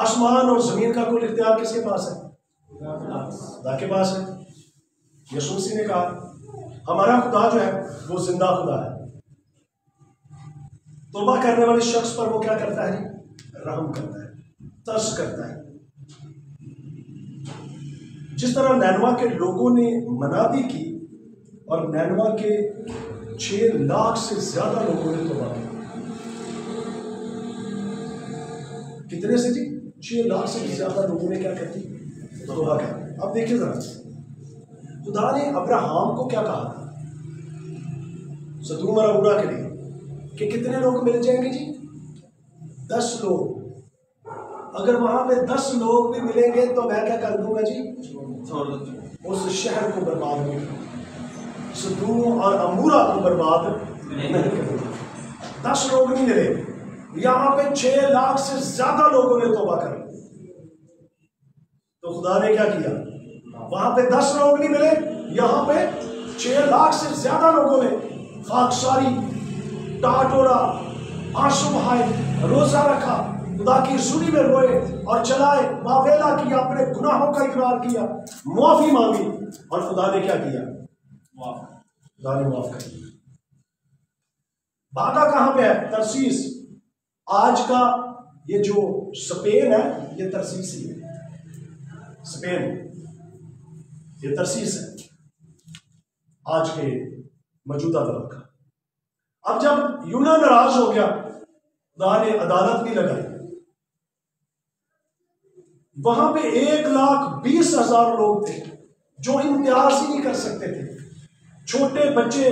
आसमान और जमीन का कुल इख्तियार किसके पास है? खुदा के पास है। यीशु मसीह ने कहा हमारा खुदा जो है वो जिंदा खुदा है। तौबा करने वाले शख्स पर वो क्या करता है? रहम करता है, तरस करता है। जिस तरह नैनवा के लोगों ने मनादी की और नैनवा के 6 लाख से ज्यादा लोगों ने तौबा की। कितने से जी? 6 लाख से ज्यादा लोगों ने क्या कर दी? तौबा की। अब देखिए जरा, खुदा ने अब्राहम को क्या कहा था सदूम और अबूरा के लिए कि कितने लोग मिल जाएंगे जी? 10 लोग। अगर वहां पे 10 लोग भी मिलेंगे तो मैं क्या कर दूंगा जी? उस शहर को बर्बाद नहीं करूंगा, सदूम और अमूरा को बर्बाद नहीं करूंगा। 10 लोग नहीं मिले, यहाँ पे 6 लाख से ज्यादा लोगों ने तौबा कर ली। तो खुदा ने क्या किया? वहां पे 10 लोग नहीं मिले, यहाँ पे 6 लाख से ज्यादा लोगों ने खाकसारी, टाटोरा, आंसू बहाए, रोजा रखा, खुदा की सूरी में रोए और चलाए, मावेला किया, अपने गुनाहों का इकरार किया, माफी मांगी, और खुदा ने क्या किया? खुदा ने माफ कर दिया। बाधा कहां पे है? तरसीस। आज का ये जो स्पेन है ये तरसीस ही है। स्पेन ये तरसीस है आज के मौजूदा दौर का। अब जब यूना नाराज हो गया, खुदा ने अदालत भी लगाई। वहां पे 1,20,000 लोग थे जो इम्तियाज ही नहीं कर सकते थे, छोटे बच्चे।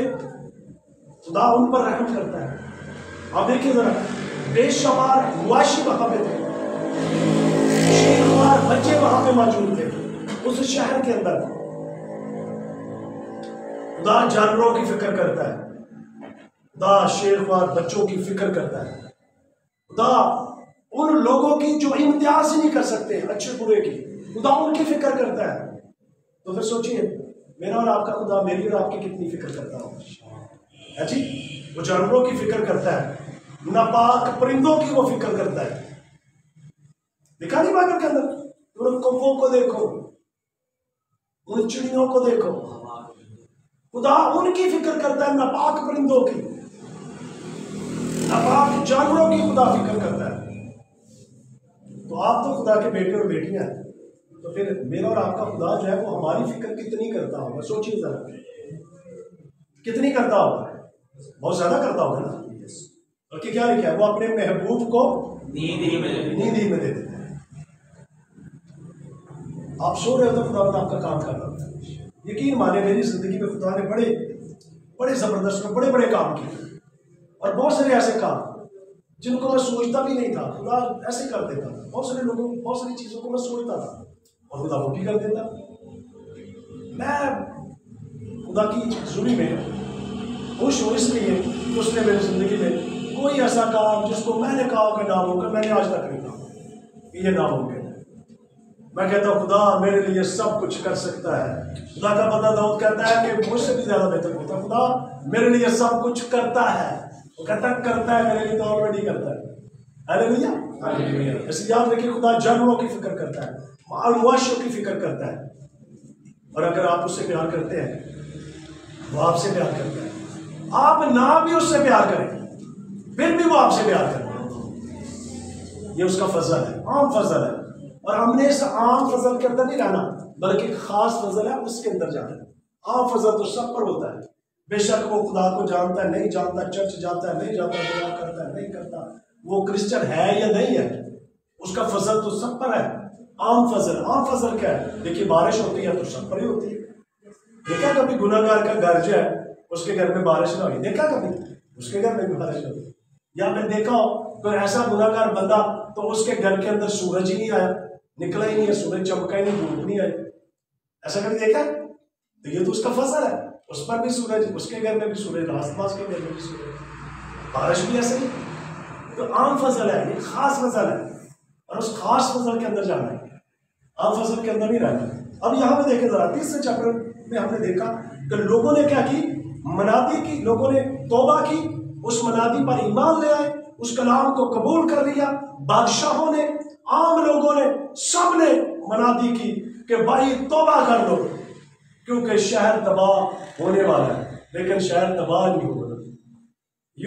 खुदा उन पर रहम करता है। आप देखिए जरा, बेशुमार मुआशी वहां पे थे, बेशुमार बच्चे वहां पे मौजूद थे उस शहर के अंदर। खुदा जानवरों की फिक्र करता है, खुदा शेरखुआर बच्चों की फिक्र करता है, खुदा उन लोगों की जो इम्तियाज ही नहीं कर सकते अच्छे बुरे की, खुदा उनकी फिक्र करता है। तो फिर सोचिए मेरा और आपका खुदा मेरी और आपकी कितनी फिक्र करता है जी। वो जानवरों की फिक्र करता है, नापाक परिंदों की वो फिक्र करता है। दिखा नहीं बाइबल के अंदर? उन कौवों को देखो, उन चिड़ियों को देखो, खुदा उनकी फिक्र करता है, नापाक परिंदों की, नापाक जानवरों की खुदा फिक्र करता है। तो आप तो खुदा के बेटे और बेटियां हैं, तो फिर मेरा और आपका खुदा जो है वो हमारी फिक्र कितनी करता होगा? सोचिए जरा, कितनी करता होगा? बहुत ज्यादा करता होगा ना। बल्कि क्या लिखा है? वो अपने महबूब को नींद ही में दे देता है। आप सो रहे हो तो खुदा आपका काम कर रहा है। यकीन माने मेरी जिंदगी में खुदा ने बड़े बड़े जबरदस्त बड़े बड़े काम किए, और बहुत सारे ऐसे काम जिनको मैं सोचता भी नहीं था खुदा ऐसे कर देता था। बहुत सारे लोगों, बहुत सारी चीज़ों को मैं सोचता था और खुदा वो भी कर देता। मैं खुदा की सूरी में खुश हूँ इसलिए उसने मेरी ज़िंदगी में कोई ऐसा काम जिसको मैंने कहा होगा ना होगा, मैंने आज तक नहीं कहा ये ना होगा। मैं कहता हूँ खुदा मेरे लिए सब कुछ कर सकता है। खुदा का बंदा दाऊद कहता है कि मुझसे भी ज़्यादा बेहतर होता है, खुदा मेरे लिए सब कुछ करता है। वो कहता करता है, मेरे लिए तो ऑलरेडी करता है हालेलुया। ऐसे याद रखिए, खुदा जानवरों की फिक्र करता है, मालवाशियों की फिक्र करता है, और अगर आप उससे प्यार करते हैं वो आपसे प्यार करता है। आप ना भी उससे प्यार करें फिर भी वो आपसे प्यार करता है। ये उसका फजल है, आम फजल है, और हमने इस आम फजल के अंदर नहीं रहना बल्कि खास फजल है, उसके अंदर जाना है। आम फजल तो सब पर होता है, बेशक वो खुदा को जानता है नहीं जानता, चर्च जाता है नहीं जाता, दुआ करता है नहीं करता, वो क्रिश्चियन है या नहीं है, उसका फजल तो सब पर है। आम फजल क्या है? देखिए, बारिश होती है तो सब पर ही होती है। देखा कभी गुनाहगार का घर जो है उसके घर में बारिश ना हुई? देखा कभी उसके घर में भी बारिश ना हुई? या फिर देखा हो कोई ऐसा गुनाहगार बंदा तो उसके घर के अंदर सूरज ही नहीं आया, निकला ही नहीं है, सूरज चमका ही नहीं, धूप नहीं आई, ऐसा कभी देखा? तो ये तो उसका फजल है, उस पर भी सूरज, उसके घर में भी सूरज, आसपास के घर में भी सूरज, बारिश भी ऐसे ही। तो आम फजल है, ये खास फजल है, और उस खास फजल के अंदर जाना है, आम फजल के अंदर नहीं रहना। अब यहाँ पे देखें जरा, 30वें चैप्टर में हमने देखा कि लोगों ने क्या की, मनादी की, लोगों ने तौबा की, उस मनादी पर ईमान ले आए, उस कलाम को कबूल कर लिया। बादशाहों ने, आम लोगों ने, सब ने मनादी की कि भाई तौबा कर लो क्योंकि शहर तबाह होने वाला है। लेकिन शहर तबाह नहीं होगा।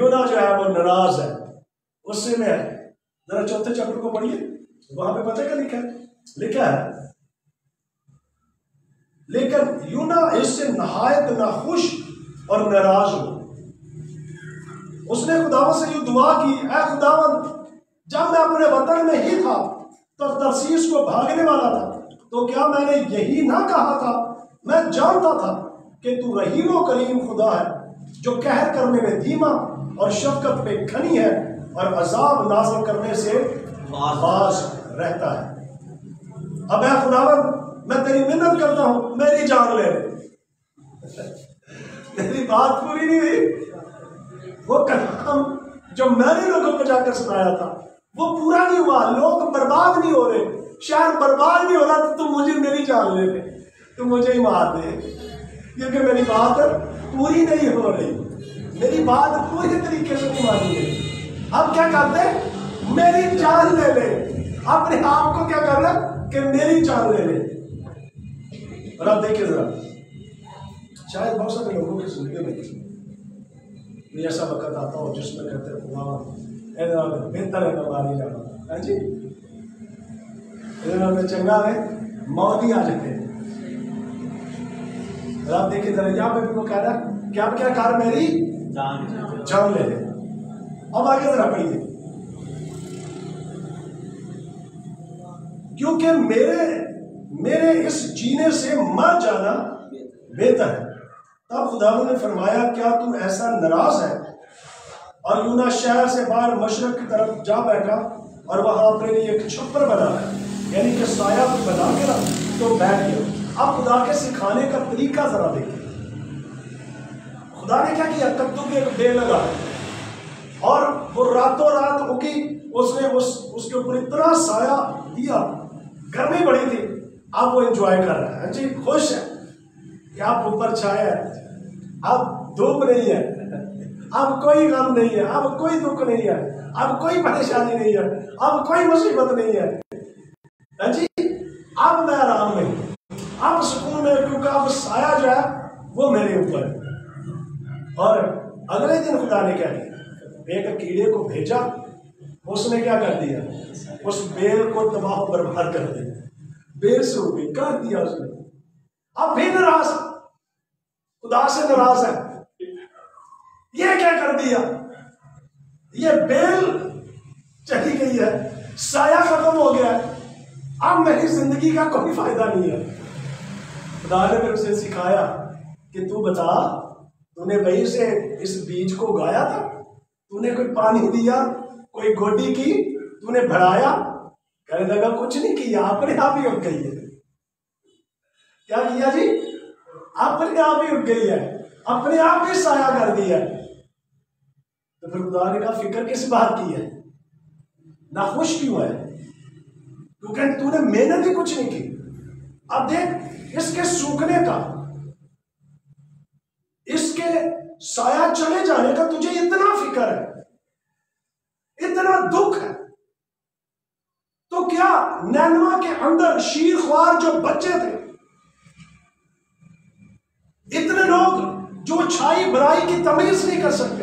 योना जो है वो नाराज है, उससे में जरा 4थे चैप्टर को पढ़िए, वहां पे पता क्या लिखा है? लिखा है, लेकिन यूना इससे नहायत नाखुश और नाराज हो। उसने खुदावन से यूं दुआ की, ऐ खुदावन, जब मैं अपने वतन में ही था तब तरसीस को भागने वाला था, तो क्या मैंने यही ना कहा था, मैं जानता था कि तू रहीम व करीम खुदा है, जो कहर करने में धीमा और शफकत पे घनी है और अजाब नाज़िल करने से बाज़ रहता है। अब ऐ खुदावन, मैं तेरी मिन्नत करता हूं, मेरी जान ले। तेरी बात पूरी नहीं हुई, वो कलाम जो मैंने लोगों को जाकर सुनाया था वो पूरा नहीं हुआ, लोग बर्बाद नहीं हो रहे, शहर बर्बाद नहीं हो रहा, तो तुम मुझे मेरी जान ले, तुम मुझे ही मार दे, क्योंकि मेरी बात पूरी नहीं हो रही, मेरी बात पूरी तरीके से नहीं मानी है। अब क्या करते हैं? मेरी जान ले ले, अपने आप को क्या करना कि मेरी जान ले ले। और आप देखिए जरा, शायद बहुत सारे लोगों की जिंदगी में ऐसा वक्त आता हो जिसमें कहते हैं बेहतर है बाहर नहीं जाना, है जी, इधर चंगा है, मौत ही आ जाते हैं। और आप देखिए जरा, यहाँ पे भी कह रहा है कि आप क्या कर, मेरी जान ले ले। अब आगे जरा पढ़िए, क्योंकि मेरे इस जीने से मर जाना बेहतर है। तब खुदावंद ने फरमाया, क्या तुम ऐसा नाराज है? और यूना शहर से बाहर मशरक की तरफ जा बैठा और वहां अपने लिए एक छप्पर बनाया, यानी कि साया बना के ना तो बैठ गया। अब खुदा के सिखाने का तरीका जरा देखिए, खुदा ने क्या किया, कद्दू के एक पेड़ लगा और वो रातों रात उगी, उसने उसके ऊपर इतना साया दिया, गर्मी बड़ी थी, आप वो एंजॉय कर रहे हैं जी, खुश है कि आप ऊपर छाया है, आप धूप नहीं है, अब कोई गम नहीं है, अब कोई दुख नहीं है, अब कोई परेशानी नहीं है, अब कोई मुसीबत नहीं है जी, अब मैं आराम में, अब सुकून में, क्योंकि अब साया जो है वो मेरे ऊपर है। और अगले दिन खुदा ने क्या किया, एक कीड़े को भेजा, उसने क्या कर दिया, उस बेल को तबाह बर्बाद कर दिया, बेल से उगी कर दिया उसने। अब भी नाराज, खुदा से नाराज है, ये क्या कर दिया, ये बेल चली गई है, साया खत्म हो गया है, अब मेरी जिंदगी का कोई फायदा नहीं है। खुदा ने फिर उसे सिखाया कि तू बता, तूने वहीं से इस बीज को उगाया था, तूने कोई पानी दिया, कोई गोडी की, तूने भराया? कहने लगा कुछ नहीं किया, अपने आप ही उग गई है। क्या किया जी, अपने आप ही उग गई है, अपने आप ही साया कर दिया। तो फिर खुदा ने कहा, फिक्र किस बात की है, नाखुश क्यों है, क्योंकि तूने मेहनत ही कुछ नहीं की। अब देख, इसके सूखने का, इसके साया चले जाने का तुझे इतना फिक्र है, इतना दुख है, देखा नैनवा के अंदर शीरख्वार जो बच्चे थे, इतने लोग जो छाई बुराई की तमीज नहीं कर सकते,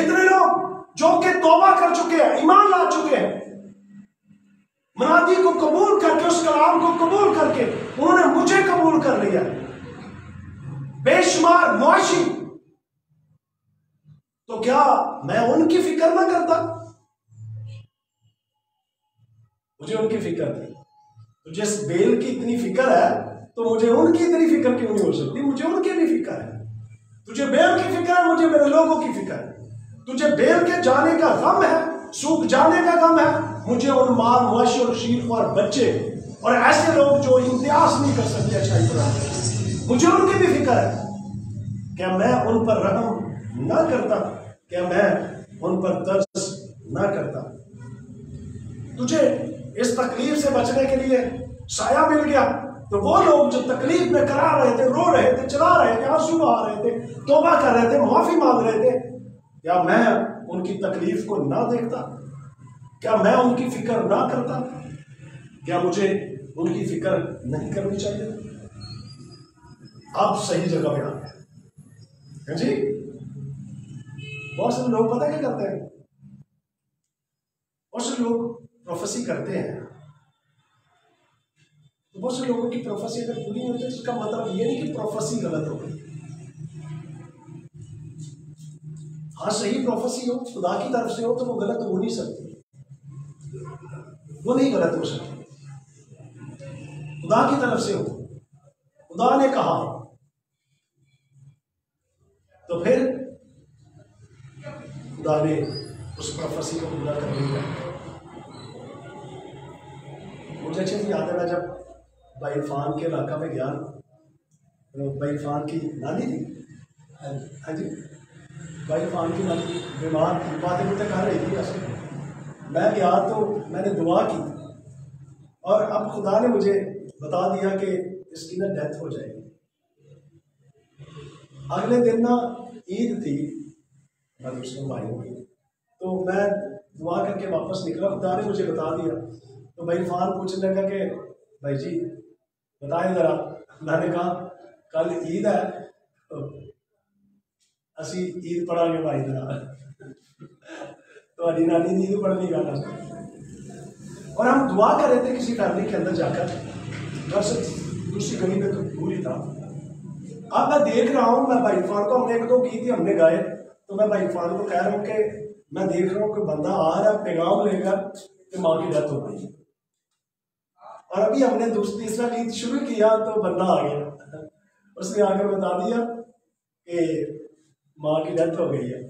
इतने लोग जो कि तौबा कर चुके हैं, ईमान ला चुके हैं, मनादी को कबूल करके, उस कलाम को कबूल करके उन्होंने मुझे कबूल कर लिया, बेशुमार मुआशी, तो क्या मैं उनकी फिक्र ना करता? मुझे उनकी फिक्र थी। तो जिस बेल की इतनी फिक्र है तो मुझे उनकी इतनी फिक्र क्यों नहीं हो सकती? मुझे उनकी भी फिक्र है। तुझे बेल की फिक्र है, मुझे मेरे लोगों की फिक्र है। तुझे बेल के जाने का गम है, सूख जाने का गम है, मुझे उन माल मुआशी और शीरख्वार बच्चे और ऐसे लोग जो इम्तियाज नहीं कर सकते अच्छाई बुराई, मुझे उनकी भी फिक्र है। क्या मैं उन पर रहम ना करता? क्या मैं उन पर तरस ना करता? तुझे इस तकलीफ से बचने के लिए साया मिल गया। तो वो लोग जो तकलीफ में करा रहे थे, रो रहे थे, चिल्ला रहे थे, आंसू बहा रहे थे, तौबा कर रहे थे, माफी मांग रहे थे, क्या मैं उनकी तकलीफ को ना देखता? क्या मैं उनकी फिक्र ना करता? क्या मुझे उनकी फिक्र नहीं करनी चाहिए? आप सही जगह पे आ गए जी। बहुत सारे लोग पता क्या करते हैं, बहुत से लोग प्रोफेसी करते हैं। तो बहुत से लोगों की प्रोफेसी अगर पूरी नहीं होती, इसका मतलब ये नहीं कि प्रोफेसी गलत हो गई। हाँ, सही प्रोफेसी हो, खुदा की तरफ से हो, तो वो गलत हो नहीं सकती, वो नहीं गलत हो सकती। खुदा की तरफ से हो, खुदा ने कहा, तो फिर खुदा ने उस प्रोफेसी को पूरा कर लिया। मुझे अच्छे से याद है, मैं जब बाईफान के इलाका में गया, बाईफान की नानी थी, हाँ जी, बाईफान की नानी बीमार थी, बातें मुझे कह रही थी असल। मैं गया तो मैंने दुआ की, और अब खुदा ने मुझे बता दिया कि इसकी ना डेथ हो जाएगी। अगले दिन ना ईद थी, मैं उसमें भाई हुई, तो मैं दुआ करके वापस निकला, खुदा ने मुझे बता दिया। तो भाई फान पूछने लगा कि भाई जी बताएं ज़रा। मैंने कहा कल ईद है, तो असी ईद पढ़ा के भाई जरा, तो अली नानी ईद पढ़ने गाना, और हम दुआ कर रहे थे किसी फैमिली के अंदर जाकर, दरअसल दूसरी गली में तो दूर ही था। अब मैं देख रहा हूँ, मैं भाई फान को, हमने एक दो की थी, हमने गाए, तो मैं भाई फान को कह रहा हूँ कि मैं देख रहा हूँ कि बंदा आ रहा है पैगाम लेकर कि माँ की डेथ हो गई, और अभी हमने तीसरा गीत शुरू किया तो बंदा आ गया, उसने आकर बता दिया कि माँ की डेथ हो गई है।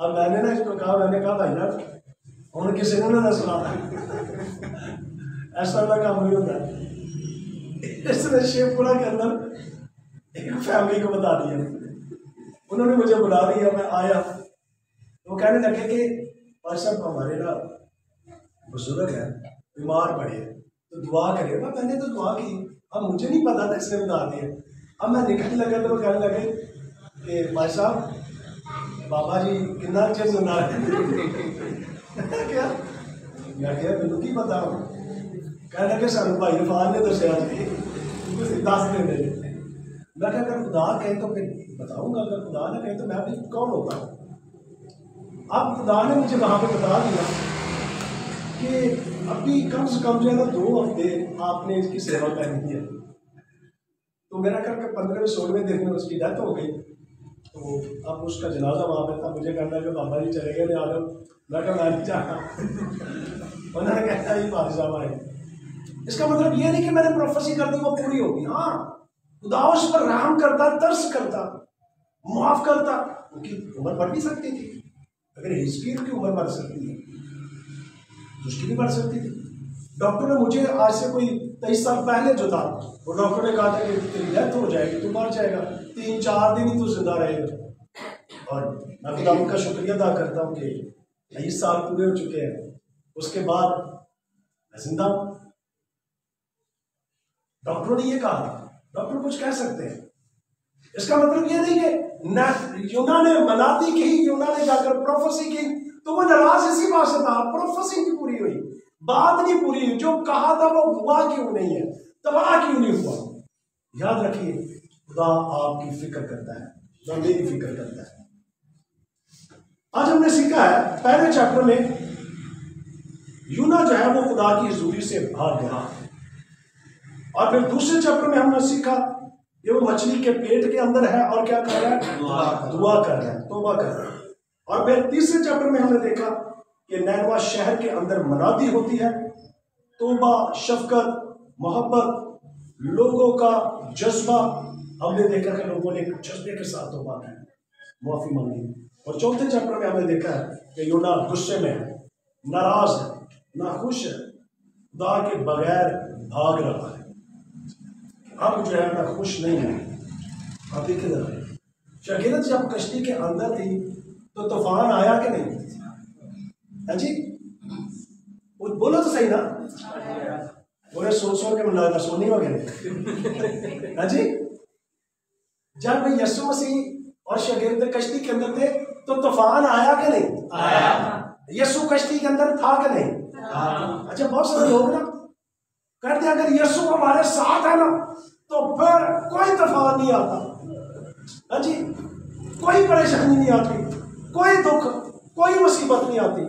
अब मैंने ना इसको कहा, मैंने कहा भाई ना हूँ किसी ने ना सुना, ऐसा ना काम नहीं होता। इसने शेखपुरा के अंदर एक फैमिली को बता दिया, उन्होंने मुझे बुला दिया, मैं आया, वो कहने लगे कि भाई साहब हमारे ना बुजुर्ग है, बीमार पड़े हैं, तो दुआ करे। मैंने तो दुआ की, अब मुझे नहीं पता था, इसने बता दिया। अब मैं निकलने लगा तो कहने लगे कि भाई साहब बाबा जी कितना अच्छे सुना है। क्या मैं क्या बिल्कुल की पता हूँ, कह लगे सानू भाई इरफान ने दसिया जी, दस दिन दे देते। मैं क्या अगर खुदा कहे तो फिर बताऊँगा, अगर खुदा ने कहे तो मैं भी कौन होता हूँ। अब खुदा ने मुझे वहाँ पे बता दिया कि अभी कम से कम जो है ना 2 हफ्ते आपने इसकी सेवा करनी है। तो मेरा करके 15वें 16वें दिन में उसकी डेथ हो गई। तो अब उसका जनाजा वहाँ पे था, मुझे कहना कि बाबा जी चले गए, आ जाओ। मैं कहना नहीं जाना, उन्होंने कहना ही भाई साहब आए। इसका मतलब ये नहीं कि मैंने प्रोफेसी कर दी वो पूरी होगी। हाँ, खुदा उस पर रहम करता, तरस करता, माफ करता। उनकी उम्र बढ़ भी सकती थी, अगर हिस्की की उम्र बढ़ सकती थी, उसकी भी बढ़ सकती थी। डॉक्टर ने मुझे आज से कोई 23 साल पहले जो था, वो डॉक्टर ने कहा था कि तेरी डेथ हो जाएगी, तू मर जाएगा, 3-4 दिन ही तू जिंदा रहेगा। और मैं खुदा उनका शुक्रिया अदा करता हूँ कि 23 साल पूरे हो चुके हैं, उसके बाद मैं जिंदा हूँ। डॉक्टरों ने ये कहा, डॉक्टर कुछ कह सकते हैं। इसका मतलब ये नहीं कि यूना ने मनादी की, यूना ने जाकर प्रोफेसी की, तो वो नाराज इसी बात से था, प्रोफेसी भी पूरी हुई। बात नहीं पूरी हुई, जो कहा था वो हुआ क्यों नहीं है, तबाह क्यों नहीं हुआ। याद रखिए खुदा आपकी फिक्र करता है, खुदा मेरी फिक्र करता है। आज हमने सीखा है पहले चैप्टर में यूना जो है वो खुदा की हजूरी से भाग गया, और फिर दूसरे चैप्टर में हमने सीखा ये वो मछली के पेट के अंदर है और क्या कर रहा है, दुआ कर रहा है, तौबा कर रहा है। और फिर तीसरे चैप्टर में हमने देखा कि नैनवा शहर के अंदर मनादी होती है, तौबा, शफकत, मोहब्बत, लोगों का जज्बा। हमने देखा कि लोगों ने जज्बे के साथ तौबा की, माफी मांगी। और चौथे चैप्टर में हमने देखा है कि यूना गुस्से में है, नाराज है, नाखुश है, खुदा के बगैर भाग रहा है। अब जो है ना खुश नहीं है। अब देखिए जरा, शागिर्द जब कश्ती के अंदर थी तो तूफान आया कि नहीं जी? वो बोलो तो सही ना, बोले सो सो के मना सोनी हो गए हाँ जी। जब यीशु मसीह और शागिर्द कश्ती के अंदर थे तो तूफान आया कि नहीं आया? यीशु कश्ती के अंदर था कि नहीं? अच्छा, बहुत सारे लोग ना कहते अगर यीशु हमारे साथ है ना तो फिर कोई तूफान नहीं आता जी, कोई परेशानी नहीं आती, कोई दुख, कोई मुसीबत नहीं आती।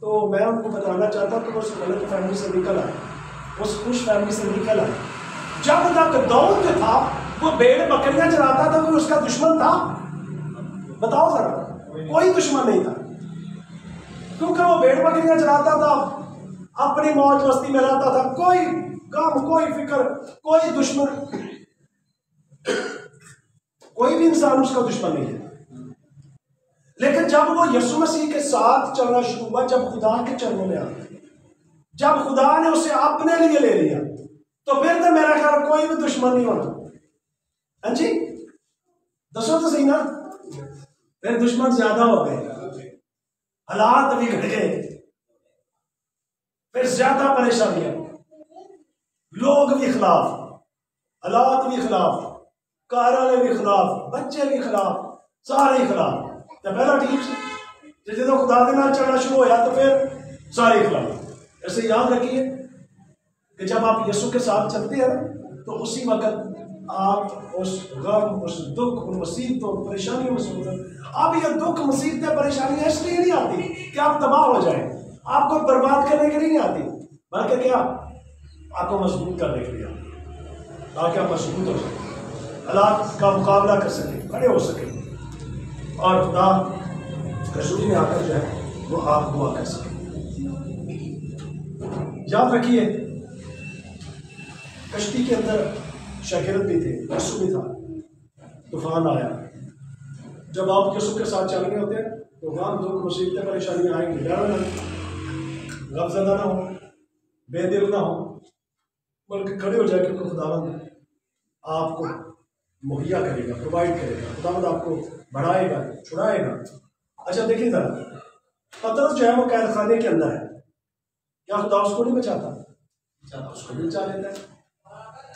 तो मैं उनको बताना चाहता हूँ कि उस गलत फैमिली से निकल आए, उस खुश फैमिली से निकल आए। जब तक दाऊद जो था वो भेड़ बकरियाँ चराता था, कोई उसका दुश्मन था? बताओ जरा, कोई दुश्मन नहीं था, क्योंकि वो भेड़ बकरियाँ चराता था, अपनी मौज मस्ती में रहता था, कोई काम, कोई फिक्र, कोई दुश्मन, कोई भी इंसान उसका दुश्मन नहीं है। लेकिन जब वो यीशु मसीह के साथ चलना शुरू हुआ, जब खुदा के चरणों में आ गया, जब खुदा ने उसे अपने लिए ले लिया, तो फिर तो मेरा ख्याल कोई भी दुश्मन नहीं होना है जी। दसो तो सही ना, फिर दुश्मन ज्यादा हो गए, हालात बिगड़ गए, फिर ज्यादा परेशानियां, लोग भी खिलाफ, हालात भी खिलाफ, काराले भी खिलाफ, बच्चे भी खिलाफ, सारे खिलाफ। तो पहला ठीक से जो खुदा के नाम चलना शुरू होया तो फिर सारे खिलाफ। ऐसे याद रखिए कि जब आप यीशु के साथ चलते हैं तो उसी वक्त आप उस गम, उस दुख, उन मुसीबतों, परेशानियों में, आप ये दुख, मुसीबतें, परेशानियाँ इसलिए नहीं आती कि आप तबाह हो जाए, आपको बर्बाद करने के लिए नहीं आती, बल्कि क्या आपको मजबूत करने के लिए आती, ताकि आप मजबूत हो सकें, हालात का मुकाबला कर सकें, खड़े हो सकें, और खुदा हजूरी में आकर जो है वो आप दुआ कर सकें। याद रखिए कश्ती के अंदर शागिर्द भी थे, यीशु भी था, तूफान आया। जब आप यीशु के साथ चल रहे होते हैं तो गम, दुख, मुसीबतें, परेशानियाँ आएंगी। डर गफजदा ना हो, बेदिल ना हो, बल्कि खड़े हो जाए, क्योंकि खुदावंद आपको मुहैया करेगा, प्रोवाइड करेगा, खुदावंद आपको बढ़ाएगा, छुड़ाएगा। अच्छा देखिए जरा, पतरस जो है वो कैदखाने के अंदर है, क्या खुदा उसको नहीं बचाता? बचाता, उसको भी बचा लेता है,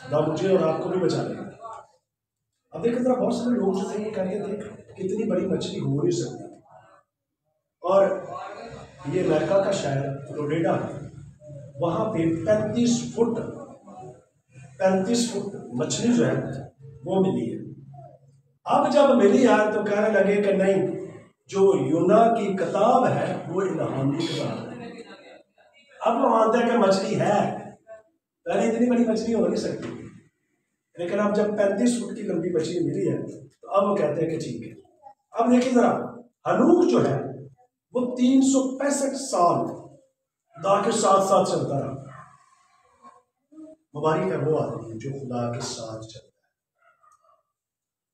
खुदा मुझे और आपको भी बचा लेगा। अब देखिए जरा, बहुत सारे लोग जो थे ये कह रहे थे कितनी बड़ी मछली हो नहीं सकती। और ये अमेरिका का शहर फ्लोरिडा है, वहाँ पे 35 फुट मछली जो है वो मिली है। अब जब मिली यार तो कहने लगे कि नहीं, जो यूना की किताब है वो इल्हामी किताब है। अब वो मानते हैं कि मछली है, पहले इतनी बड़ी मछली हो नहीं सकती, लेकिन अब जब 35 फुट की लंबी मछली मिली है तो अब वो कहते हैं कि ठीक है। अब देखिए जरा, हनोक जो है वो 365 साल खुदा के साथ साथ चलता रहा। मुबारक है वो आदमी जो खुदा के साथ चलता है,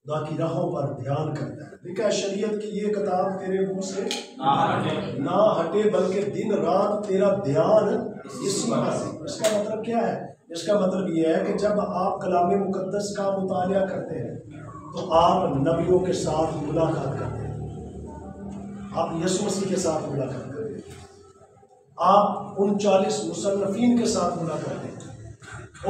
खुदा की राहों पर ध्यान करता है। देखा, शरीयत की ये किताब तेरे मुंह से ना हटे, बल्कि दिन रात तेरा ध्यान इसी पर है। इसका मतलब क्या है? इसका मतलब ये है कि जब आप कलाम मुकद्दस का मुतालिया करते हैं तो आप नबियों के साथ मुलाकात करते हैं, आप यीशु मसीह के साथ मुलाकात करते हैं, आप 39 मुसन्निफीन के साथ मुलाकात करते हैं,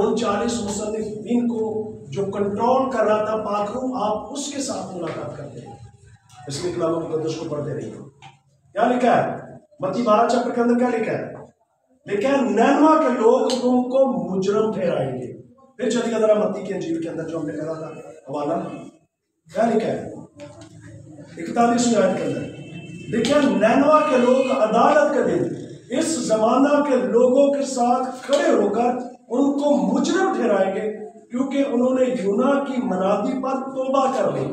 39 मुसन्निफीन को जो कंट्रोल कर रहा था पाखरू, आप उसके साथ मुलाकात करते हैं। इसलिए कलाम मुकद्दस को पढ़ते रहिए। क्या लिखा है मत्ती 12 चैप्टर के अंदर? क्या लिखा है? लेकिन नैनवा के लोगों को मुजरम ठहराएंगे। फिर चलिए जरा मत्ती की अंजील के अंदर जो हमने कहा था हवाला क्या लिखा है 41वीं आयत के अंदर, देखिए नैनवा के लोग अदालत के दिन इस जमाना के लोगों के साथ खड़े होकर उनको मुजरिम ठहराएंगे क्योंकि उन्होंने यूना की मनादी पर तोबा कर ली।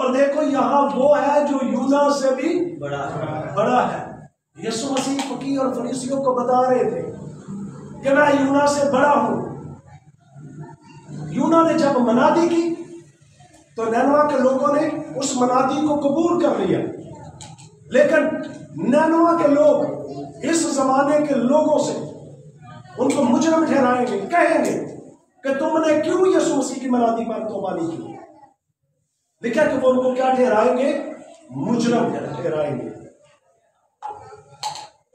और देखो यहाँ वो है जो यूना से भी बड़ा है। यीशु मसीह फकीर और फरीसियों को बता रहे थे कि मैं यूना से बड़ा हूं। यूना ने जब मनादी की तो नैनवा के लोगों ने उस मनादी को कबूल कर लिया, लेकिन नैनवा के लोग इस जमाने के लोगों से उनको मुजरिम ठहराएंगे, कहेंगे कि तुमने क्यों यीशु मसीह की मनादी पर तौबा नहीं की। लिखा कि वो उनको क्या ठहराएंगे, मुजरिम ठहराएंगे।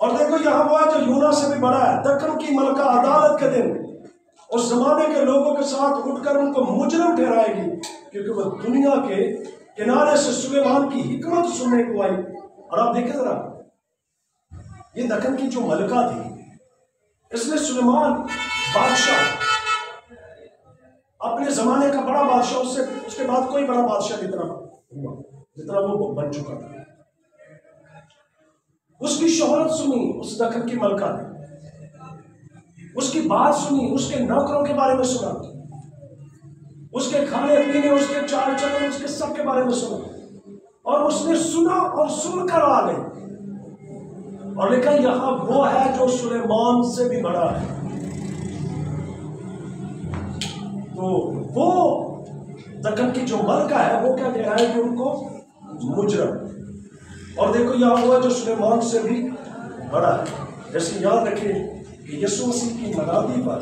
और देखो यहां वो है जो यूना से भी बड़ा है। दक्कन की मलका अदालत के दिन उस जमाने के लोगों के साथ उठकर उनको मुजरिम ठहराएगी क्योंकि वो दुनिया के किनारे से सुलेमान की हिकमत सुनने को आई। और आप देखें जरा, ये दक्कन की जो मलका थी, इसने सुलेमान बादशाह अपने जमाने का बड़ा बादशाह, उससे उसके बाद कोई बड़ा बादशाह जितना वो बन चुका था, उसकी शोहरत सुनी उस दक्कन की मलका ने, उसकी बात सुनी, उसके नौकरों के बारे में सुना, उसके खाने पीने, उसके चाल चलन, उसके सब के बारे में सुना। और उसने सुना और सुनकर आ गए। और लिखा यहां वो है जो सुलेमान से भी बड़ा है। तो वो दक्कन की जो मलका है वो क्या कह रहा है कि उनको मुजरम। और देखो यहां वो है जो सुलेमान से भी बड़ा है। जैसे याद रखिए यीशु मसीह की मनादी पर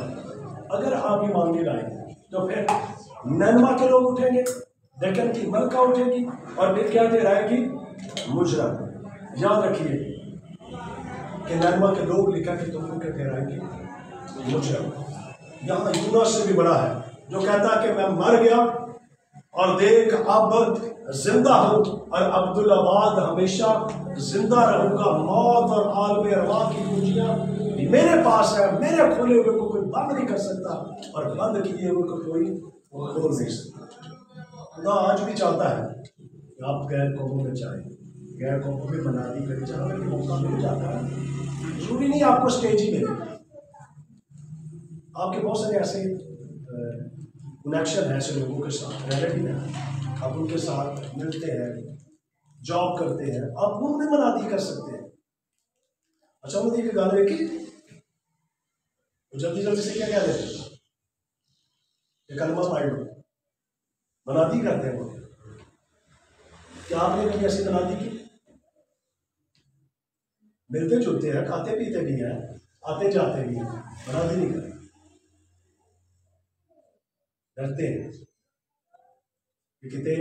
अगर आप ही मांगे लाएंगे तो फिर नैनवा के लोग उठेंगे, दक्कन की मलका उठेगी और फिर क्या ठहराएगी, मुजरिम। याद रखिए कि नैनवा के लोग लिखा कि तुम क्या ठहराएंगे, मुजरिम। यहाँ यूना से भी बड़ा है जो कहता कि मैं मर गया और देख अब जिंदा हूं और अब्दुल्लाबाद हमेशा जिंदा रहूंगा, मौत और आलम अरवा की कुंजियां मेरे पास है, मेरे खोले हुए को कोई बंद नहीं कर सकता और बंद किए हुए को कोई खोल नहीं सकता। खुदा आज भी चाहता है कि आप गैर कौमों में जाए, गैर कौमों में मनादी करें, जहाँ भी मौका मिल जाता है। जरूरी नहीं आपको स्टेज ही मिले, आपके बहुत सारे ऐसे कनेक्शन है ऐसे लोगों के साथ, रिलेटिव है, आप उनके साथ मिलते हैं, जॉब करते हैं, आप उनमें मनादी कर सकते हैं। अच्छा वो देखिए गाने में कि जल्दी जल्दी से क्या कह रहे हैं, कलमा पढ़ लो, मनादी करते हैं। क्या आपने कभी ऐसी मनादी की? मिलते जुलते हैं, खाते पीते भी हैं, आते जाते भी हैं, मनादी नहीं करते, डरते हैं कि कितने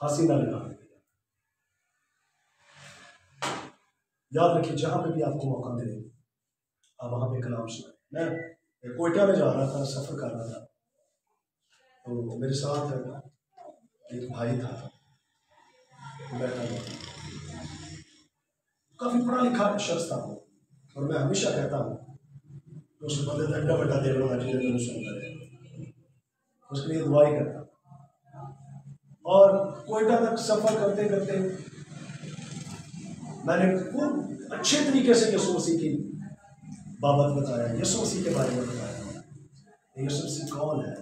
फांसी ना लगा। याद रखिए जहां पे भी आपको मौका मिले आप वहां पे कलाम सुनाए। मैं कोयटा में जा रहा था, सफर कर रहा था, तो मेरे साथ एक भाई था बैठा हुआ, काफी पढ़ा लिखा शख्स था और मैं हमेशा कहता हूँ तो उस बंदे का एड्डा बड्डा देना सुनता है, उसके लिए दुआ ही करता। और कोयटा तक सफर करते करते मैंने खूब अच्छे तरीके से यीशु मसीह की बाबत बताया, यीशु मसीह के बारे में बताया, यीशु मसीह कौन है,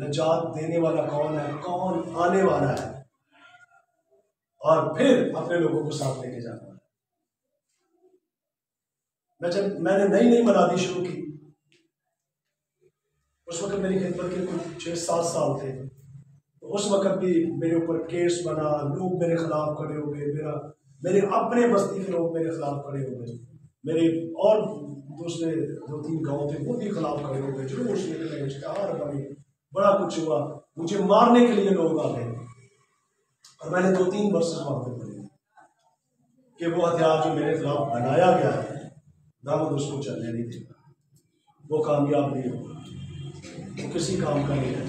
निजात देने वाला कौन है, कौन आने वाला है, और फिर अपने लोगों को साथ लेके जाना है। मैंने नई नई मनादी शुरू की, उस वक्त मेरी खिदमत के कुछ 6-7 साल थे, तो उस वक्त भी मेरे ऊपर केस बना, लोग मेरे खिलाफ खड़े हो गए, मेरे अपने बस्ती के लोग मेरे खिलाफ खड़े हो गए, मेरे और दूसरे 2-3 गाँव थे वो भी खिलाफ खड़े हो गए, जुलूस निकले, इश्तहार बने, बड़ा कुछ हुआ, मुझे मारने के लिए लोग आ गए। और मैंने 2-3 वर्ष वहाँ पे बोले कि वो हथियार जो मेरे खिलाफ बनाया गया है ना वो उसको चलने नहीं देगा, वो कामयाब नहीं होगा, तो किसी काम का नहीं है।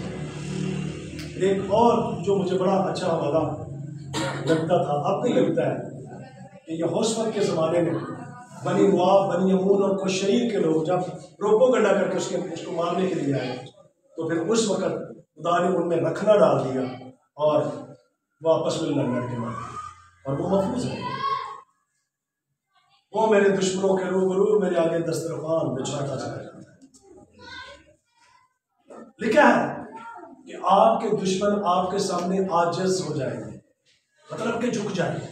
एक और जो मुझे बड़ा अच्छा हवाला लगता था, अब भी लगता है कि यहोशुआ के ज़माने में बनी मुआब, बनी यमून और खुशरीर के लोग जब प्रोपोगंडा करके उसको मारने के लिए आए तो फिर उस वक़्त खुदा ने उनमें रखना डाल दिया और वापस में लड़ के मारे और वो महफूज है। वो मेरे दुश्मनों के रूबरू मेरे आगे दस्तरखान बिछाता चला जाता है। लिखा है कि आपके दुश्मन आपके सामने आजिज़ हो जाएंगे, मतलब के झुक जाएंगे।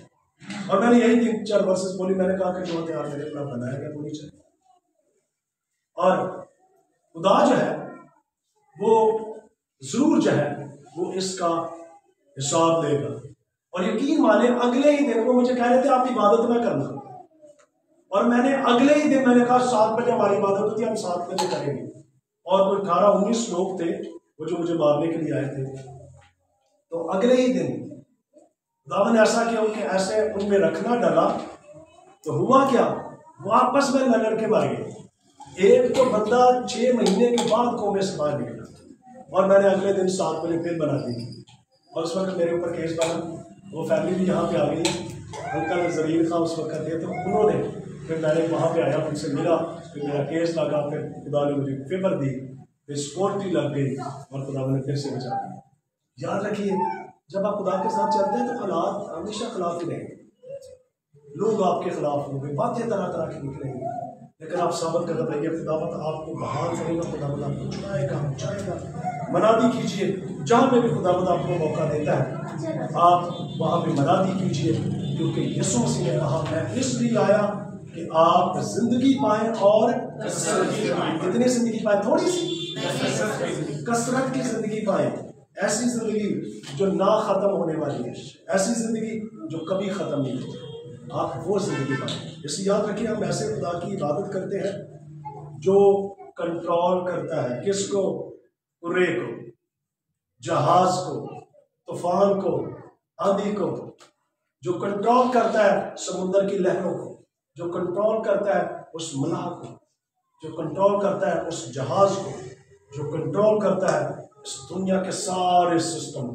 और मैंने यही 3-4 वर्सेस बोली, मैंने कहा कि जो त्यार मेरे अपना बनाया गया बोली चाहिए। और खुदा जो है वो जरूर जो है वो इसका हिसाब लेगा। और यकीन माने अगले ही दिन वो मुझे कह रहे थे आप इबादत ना करना, और मैंने अगले ही दिन मैंने कहा 7 बजे हमारी इबादत होती है, हम 7 बजे करेंगे। और कोई 18-19 लोग थे वो जो मुझे मारने के लिए आए थे। तो अगले ही दिन खुदा ने ऐसा किया, उनके ऐसे उनमें रखना डाला तो हुआ क्या, वापस में लड़ के मार गए। एक तो बंदा 6 महीने के बाद कौमे से बाहर निकला और मैंने अगले दिन 7 बजे फिर बना दी। और उस वक्त मेरे ऊपर केस बना, वो फैमिली भी यहाँ पे आ गई, अंकल जरीर खान उस वक्त थे। तो उन्होंने फिर मैंने वहाँ पे आया, उनसे मिला, फिर मेरा केस लगा, फिर खुदा ने मुझे पेपर दी, फिर सिक्योरिटी लग गई और खुदा ने फिर से बचा दिया। याद रखिए जब आप खुदा के साथ चलते हैं तो हालात हमेशा खिलाफ ही रहेंगे, लोग आपके खिलाफ होंगे, बातें तरह तरह की निकलेंगी, लेकिन आप साबित करते रहिए खुदावंद आपको बहाल करेगा, खुदावंद आपको छुड़ाएगा। मनादी कीजिए जहाँ पे भी खुदावंद आपको मौका देता है, आप वहाँ पे मनादी कीजिए, क्योंकि यीशु मसीह ने कहा मैं इसलिए आया कि आप जिंदगी पाएँ और कितनी जिंदगी पाएँ, थोड़ी सी कसरत की जिंदगी पाएँ, ऐसी जिंदगी जो ना ख़त्म होने वाली है, ऐसी जिंदगी जो कभी ख़त्म नहीं होती, आप वो जिंदगी पाए। इसे याद रखिए, हम ऐसे खुदा की इबादत करते हैं जो कंट्रोल करता है, किसको, कुर्रे को, जहाज को, तूफान को, आंधी को, जो कंट्रोल करता है समुद्र की लहरों को, जो कंट्रोल करता है उस मलाह को, जो कंट्रोल करता है उस जहाज को, जो कंट्रोल करता है इस दुनिया के सारे सिस्टम को।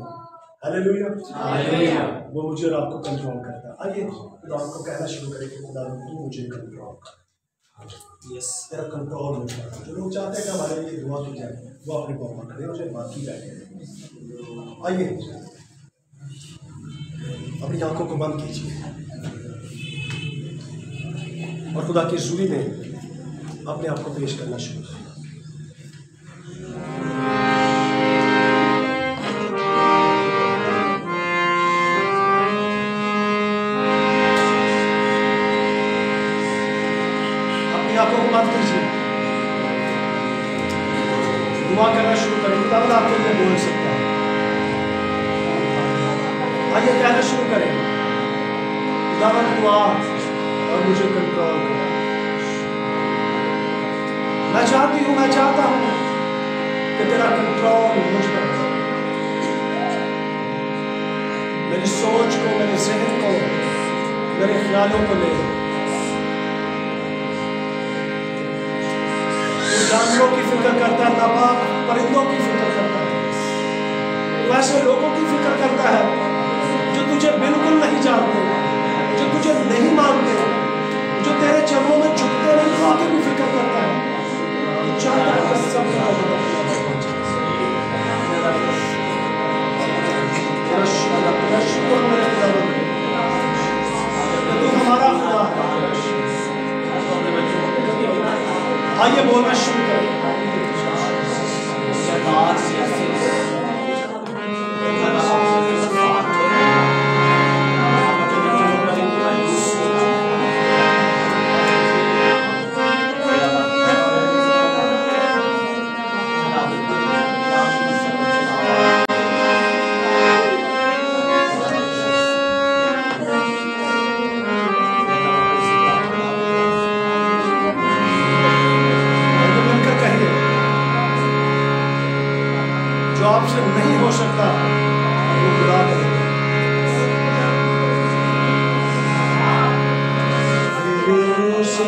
हालेलुया, वो मुझे और आपको कंट्रोल करता है। आइए खुदा आपको कहना शुरू करें कि खुदा तू मुझे कंट्रोल कर, यस तेरा कंट्रोल मुझे। जो लोग चाहते हैं कि हमारे लिए दुआ की जाए वो अपने को मत करें, मुझे बाकी जाए। आइए अपनी आंखों को बंद कीजिए और खुदा की हजूरी में अपने आप को पेश करना शुरू करें। दुआ करना शुरू करें, तब आपको मैं बोल सकता हूँ। आइए कहना शुरू करें, दुआ और मुझे कंट्रोल करें। मैं चाहती हूँ, मैं चाहता हूँ कि तेरा कंट्रोल मुझ पर हो, मेरी सोच को, मेरे जहन को, मेरे ख्यालों को ले। जानवरों की फिक्र करता है, नापाक परिंदों की फिक्र करता है, वैसे लोगों की फिक्र करता है जो तुझे बिल्कुल नहीं जानते, जो तुझे नहीं मानते, जो तेरे चरणों में झुकते नहीं, उनकी भी फिक्र करता है। तू हमारा खुदा है। आइए बोलना शुरू करें, तेरे रूह से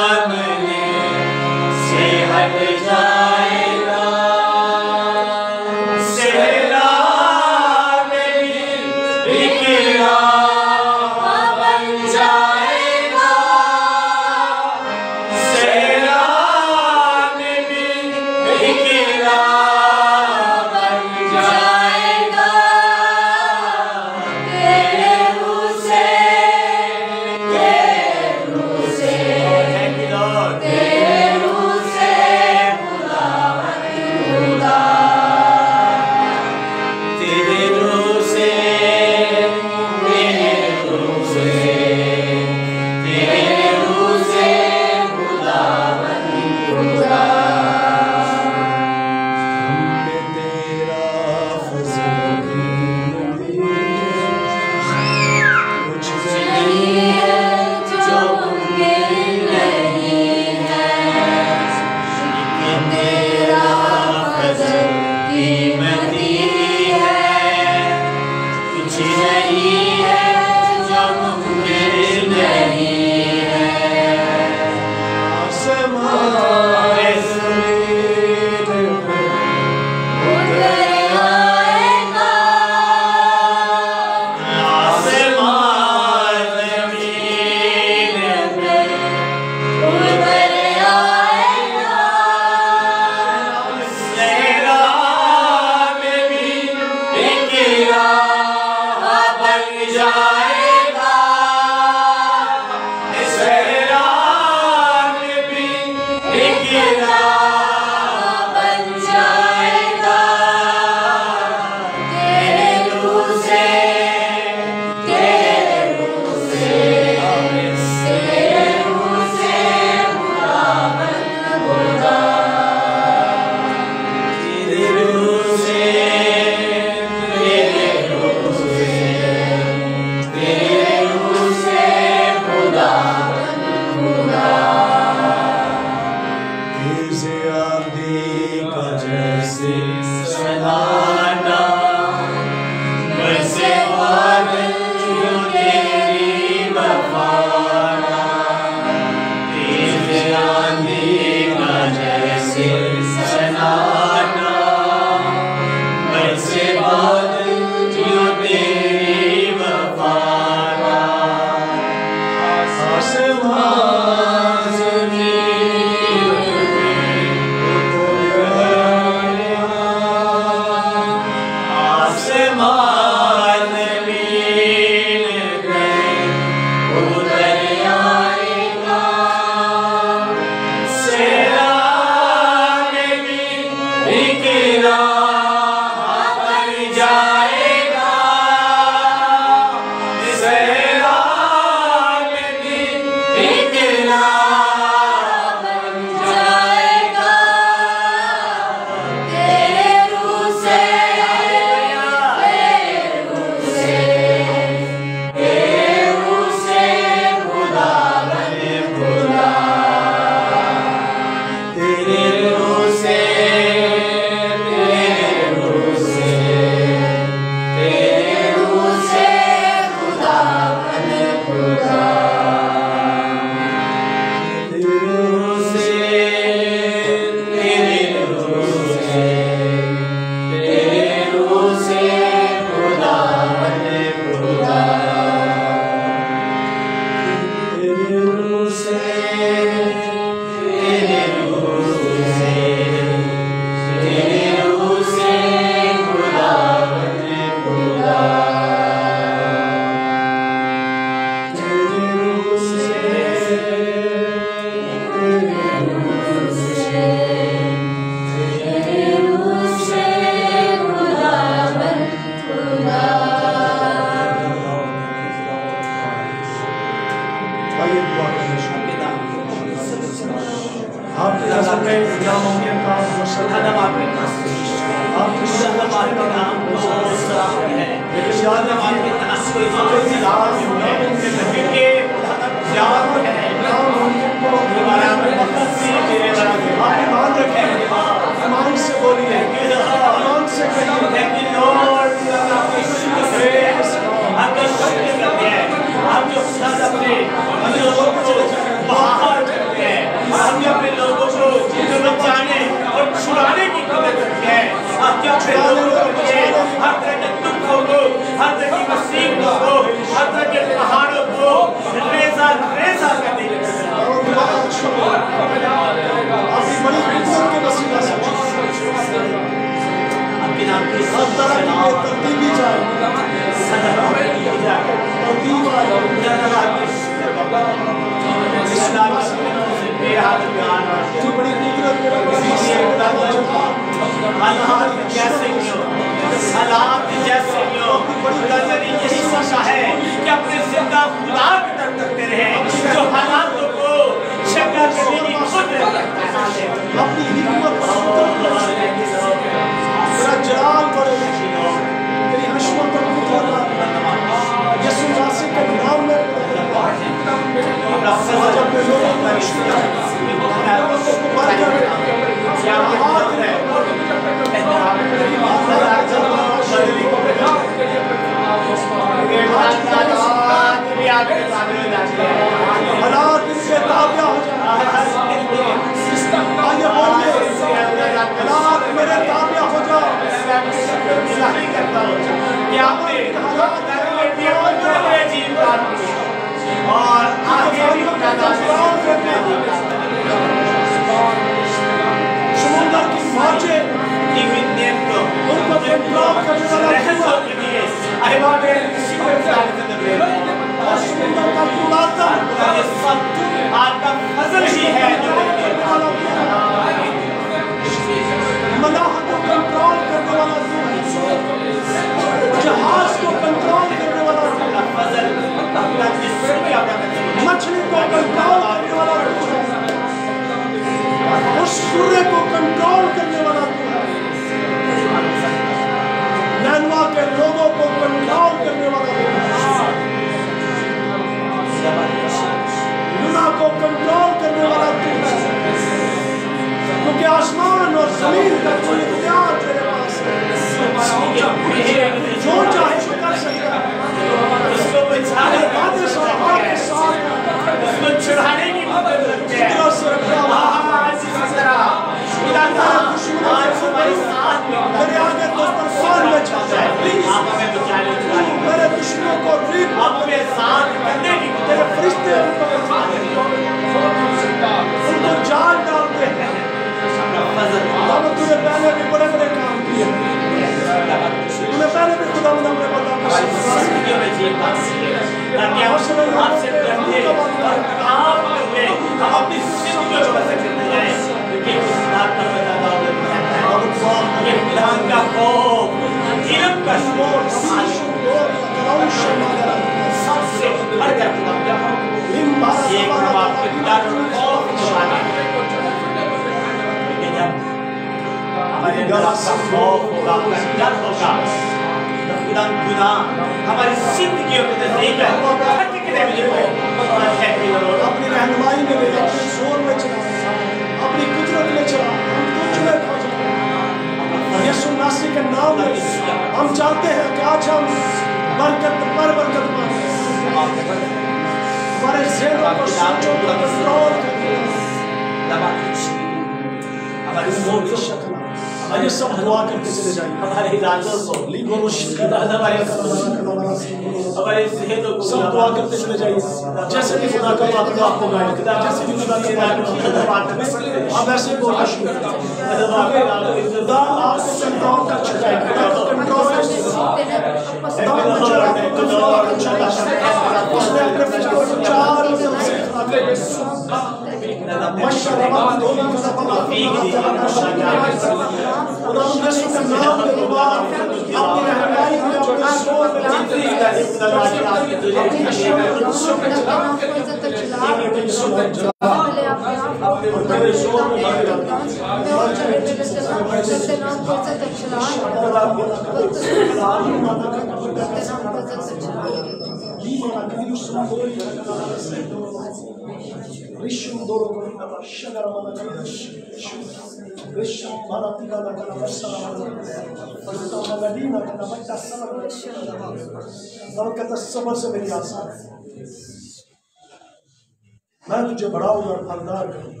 मैं तुझे बड़ा और फलदार करूंगा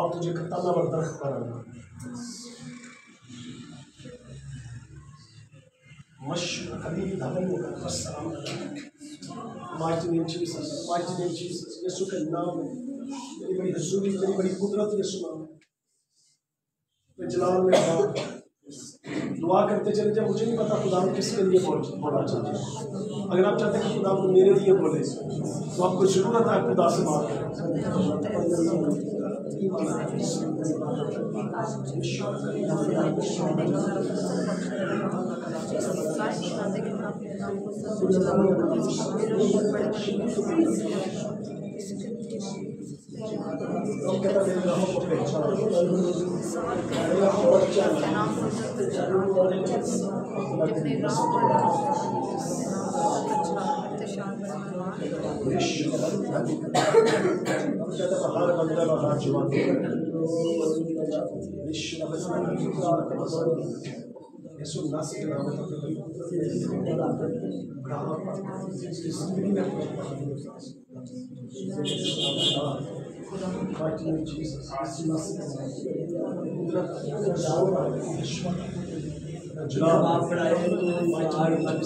और तुझे ताला और दरख्त बनाऊंगा। दुआ करते चले जाए, मुझे नहीं पता खुदा किसके लिए बोलना चाहते हैं। अगर आप चाहते हैं कि खुदा मेरे लिए बोले तो आपको जरूरत है खुदा से बात करें। जनाब आप बढ़ाए हैं तो अपनी बड़ी बड़े उसूल में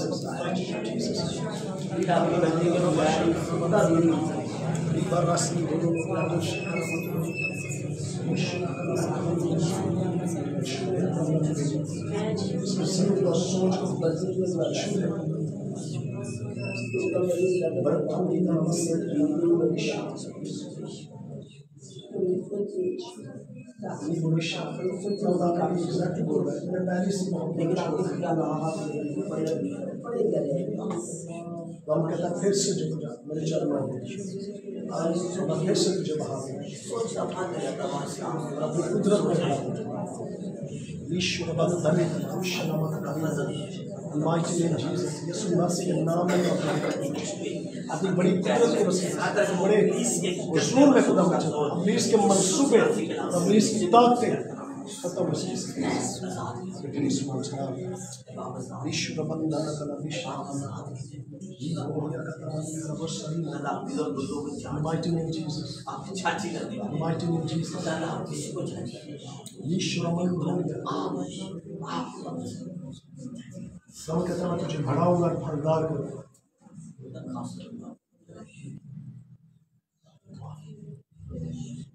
खुदा के मनसूबे तुझे भरा होगा फलदार करूंगा।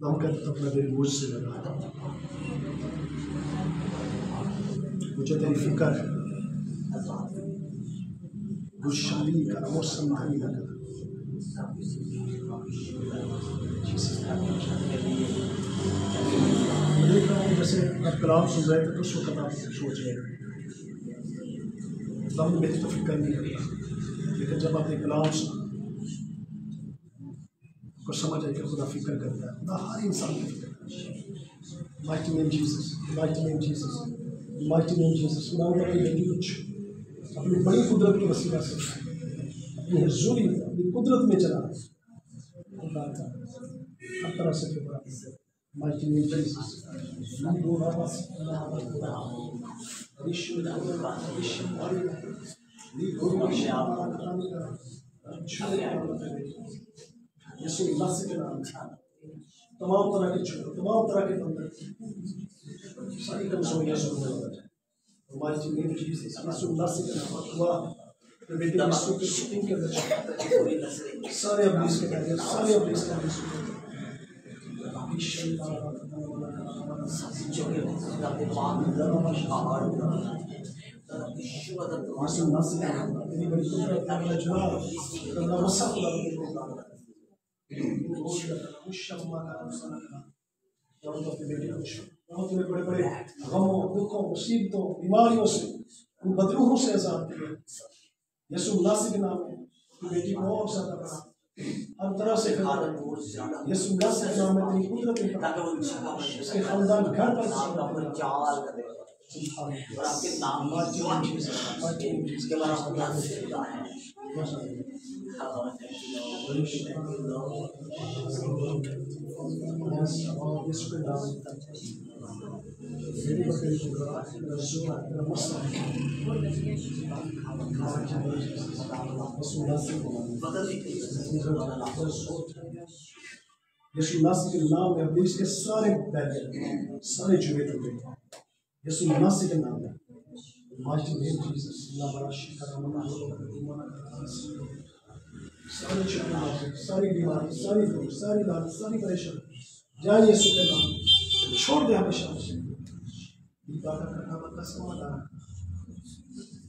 अपना दिल बोझ से लगा, मुझे तेरी फिक्र है, गुस्साली का मौसम नहीं लगा। जैसे आप कलाम सुन रहे थे तो उस वक्त आप सोच रहे थे हम मेरी तो फिक्र नहीं करता, लेकिन जब आपने कलाम सुना को समझ आए कि खुदा फिक्र करता है, खुदा हर इंसान की फिक्र करता है। Mighty name Jesus, mighty name Jesus, mighty name Jesus. खुदा अपनी बड़ी कुदरत की वसीला से अपनी हजूरी अपनी कुदरत में चला हर तरह से खुदा माइटी नेम जीसस। यीशु मसीह के नाम से तमाम तरह के चोट, तमाम तरह के बंधन, सारी कमजोरियां दूर हो जाए। हमारी जिंदगी में यीशु मसीह के नाम हुआ तो बेटा यीशु की शूटिंग के अंदर सारे अबलीस के अंदर सारे अबलीस के अंदर अभिषेक का जो के अपने पाप धर्म का आहार यीशु मसीह के नाम तेरी बड़ी तरह मसाला बड़े बड़े गमों दुखों मुसीबतों बीमारियों से उन बदरूहों से आजाद किया। यीशु मसीह के नाम में बेटी को और ज्यादा हर तरह से उसके खानदान घर पर और आपके नाम और जीवन इसके बारे में बात करता है। के नाम में अपने इसके सारे बैलेंस सारे जुड़े टूटे यीशु मसीह के नाम में माइटी नेम जीसस अल्लाह बड़ा शिकार मना सारे चुनाव सारी बीमारी सारी दुख सारी दर्द सारी परेशानी जय यीशु के नाम में छोड़ दे हमेशा से इबादत करना बंद करना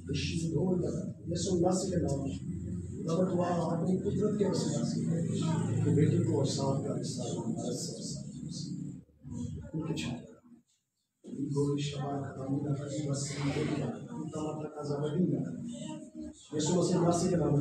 यीशु बोल रहा है यीशु मसीह के नाम में रब दुआ अपनी कुदरत के वसीले से कि बेटी को और साथ का हिस्सा हमारा सब कुछ सारे यीशु मसीह नासिक के नाम में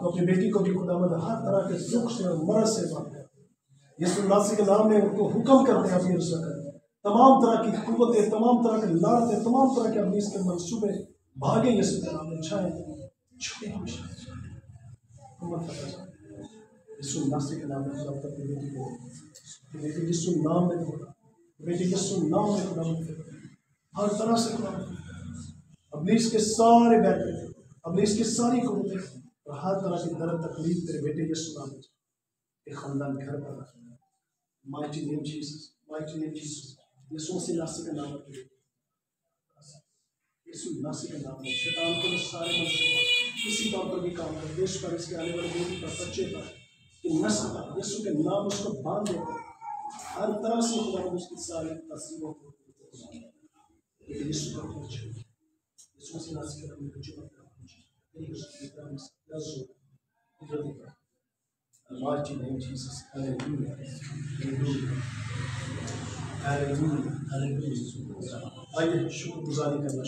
तो अपनी बेटी को भी खुदावंद हर तरह के दुख से मरद से यीशु नासिक के नाम में उनको हुक्म करते हैं अपनी रक्षा कर तमाम तरह की कुवतें तमाम तरह के लानतें तमाम तरह के अबलीस के मंसूबे भागे यीशु के नाम में छाए छुए यीशु नासिक के नाम में खुदावंद अपनी बेटी को बेटी यीशु नाम में बेटी यीशु नाम में खुदावंद हर तरह से खुदावंद अबलीस के सारे बैठे अबलीस के सारी कुमते और हर तरह की दर्द तकलीफ तेरे बेटे के सुनाम एक खानदान घर पर माइटी नेम जीसस यीशु मसीह नासिक के नाम पर यीशु नासिक के नाम में शैतान के सारे मंसूबे किसी काम पर भी काम कर देश पर इसके आने वाले बेटी पर बच्चे पर कि नस्ल पर यीशु के नाम उसको बांध देते हर तरह से खुदावंद उसकी सारी तस्वीरों को यीशु का पहुँचे उसके नाम से जो आइए शुक्रगुजारी करना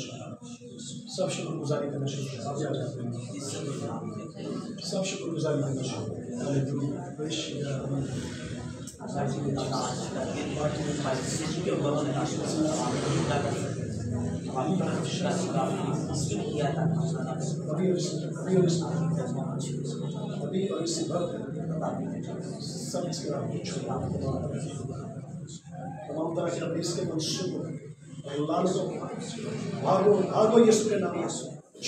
सब शुक्रगुजारी करना सब शुक्रगुजारी करना शुरू हमारी किया था अभी और इसी वक्त सब इसके तमाम तरह के अभी इसके भागो यीशु के नाम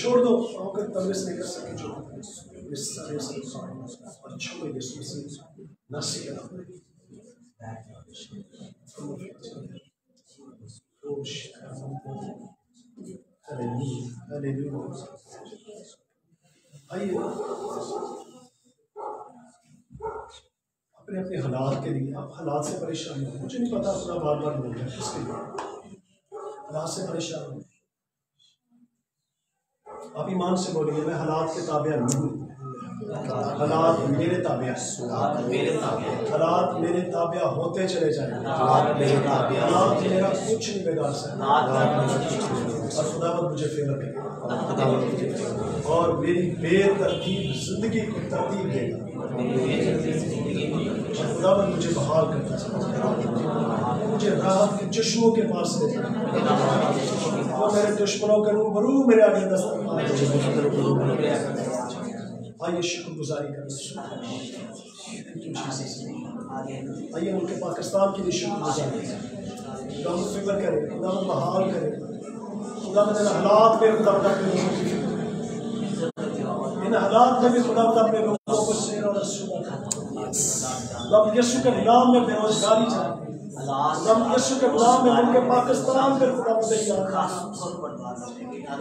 छोड़ दो होकर तबीयत नहीं कर सके छोड़ो छोड़ो यीशु से नसीब करा अपने अपने हालात के लिए आप हालात से परेशान हो मुझे नहीं पता अपना बार बार बोल रहा है इसके लिए हालात से परेशान हो आप ईमान से बोलिए मैं हालात के ताबे नहीं हूँ हालात मेरे ताबे हालात मेरे ताबे होते चले जाए हालात मेरा कुछ नहीं बिगाड़ सकता और खुदावंद मुझे फेवर देगा और मेरी बेतरतीब जिंदगी को तरतीब देगा खुदावंद मुझे बहाल करना चाहता मुझे राहत के चश्मों के पास लेना और मेरे दुश्मनों के रूबरू मेरे आगे दस्तार आइए शुक्रगुजारी करें आइए उनके पाकिस्तान के लिए शुक्रगुजारी फिक्र करें खुदा बहाल करें खुदा हालात में खुदा इन हालात में भी खुदा अपने लोगों को शेर और रब यीशु के नाम में बेरोजगारी रब यीशु के नाम में उनके पाकिस्तान में खुदा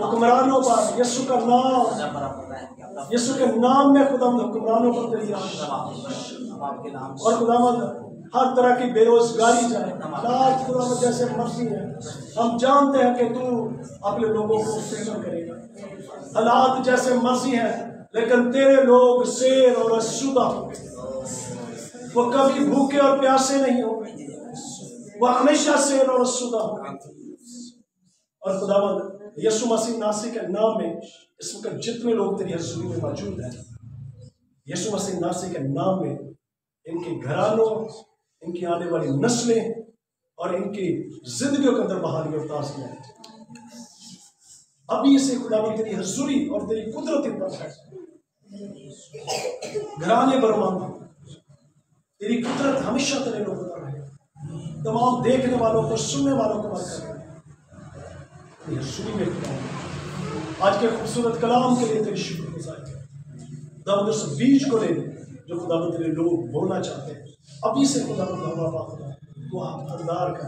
हुक्मरानों पर यीशु का नाम यीशु के नाम में खुदावंद हुक्मरानों पर तेरी और खुदावंद हर तरह की बेरोजगारी जाए, जैसे मर्जी है। हम जानते हैं कि तू अपने लोगों को फेवर करेगा, हालात जैसे मर्जी है, लेकिन तेरे लोग शेर और अशुदा होंगे, वो कभी भूखे और प्यासे नहीं होंगे, वो हमेशा शेर और अशुदा होंगे। और खुदावंद यीशु मसीह नासी के नाम में इस वक्त जितने लोग तेरी हजूरी में मौजूद हैं, यीशु मसीह नासी के नाम में इनके घरानों, इनकी आने वाली नस्लें और इनकी जिंदगियों के अंदर बहाली और ताजगी आए। अभी इसे खुदावंद तेरी हजूरी और तेरी कुदरत इन पर है, घराने बरमाना तेरी कुदरत हमेशा तेरे लोगों पर रहे, तमाम देखने वालों को, सुनने वालों को बरकत दे। आज के खूबसूरत कलाम के लिए तेरी शुक्रगुजार है। उस बीज को ले जो खुदावंद तेरे लोग बोलना चाहते हैं, अभी से खुदावंद तो आप अंदार कर।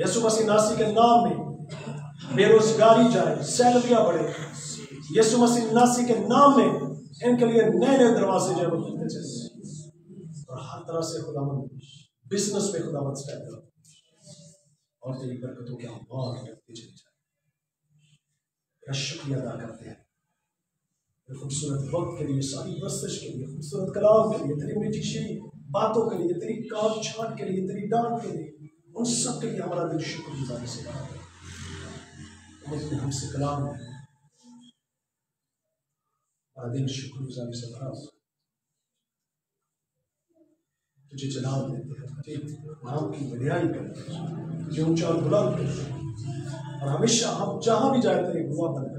यीशु मसीह नासी के नाम में बेरोजगारी जाए, सैलरियां बढ़े। यीशु मसीह नासी के नाम में इनके लिए नए नए दरवाजे जाए, और हर तरह से खुदावंद बिजनेस में खुदावंद स्टैंड करो और तेरी बरकतों के आभार व्यक्ति चले जाए। तेरा शुक्रिया अदा करते हैं खूबसूरत वक्त के लिए, सारी वस्तश के लिए, खूबसूरत कलाम के लिए, तेरी मीठी बातों के लिए, तेरी काट छाट के लिए, तेरी डांट के लिए, उन सब के लिए हमारा दिल शुक्रगुजारी से भरा है। हमसे कलाम है, हमारा दिल शुक्रगुजारी से भरा हुआ। तुझे जलाल देते हैं, तुझे नाम की बड़ाई करते हैं, तुझे ऊंचा और बुलंद करते हैं, और हमेशा हम जहाँ भी जाए तेरे गुआ बन कर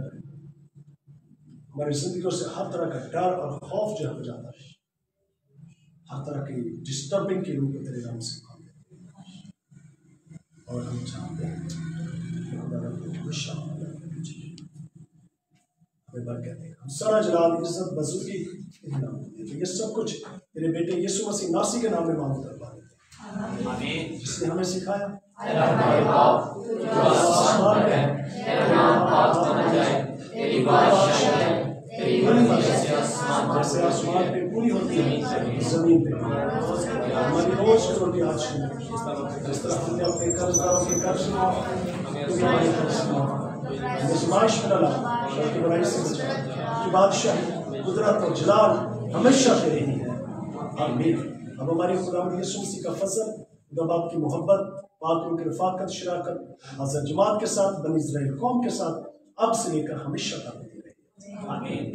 हमारी जिंदगियों से हर तरह का डर और खौफ जो हो जाता है, हर तरह की डिस्टर्बिंग के रूप में तेरे नाम से काम करते हैं। और हम चाहते हैं हमेशा हम सारा जलाल इज्जत बज़ुर्गी नाम देते, ये सब कुछ तेरे बेटे यीशु मसीह नासी के नाम में मांग करवा देते, जिसने हमें सिखाया आसमान पे पूरी होती है, जमीन पे हमारी रोज छोटी आज जिस तरह हमने अपने कर्जदारों के कर्ज बादशाह कुदरत और जलाल हमेशा के लिए है। आमीन। अब हमारे खुदावंद यीशु मसीह का फजल, खुदा की मोहब्बत, पाकियों की रफाकत, शराकत, हाज़िर जमात के साथ, बनी इज़राइल कौम के साथ, अब से लेकर हमेशा तक बनी रहे। आमीन।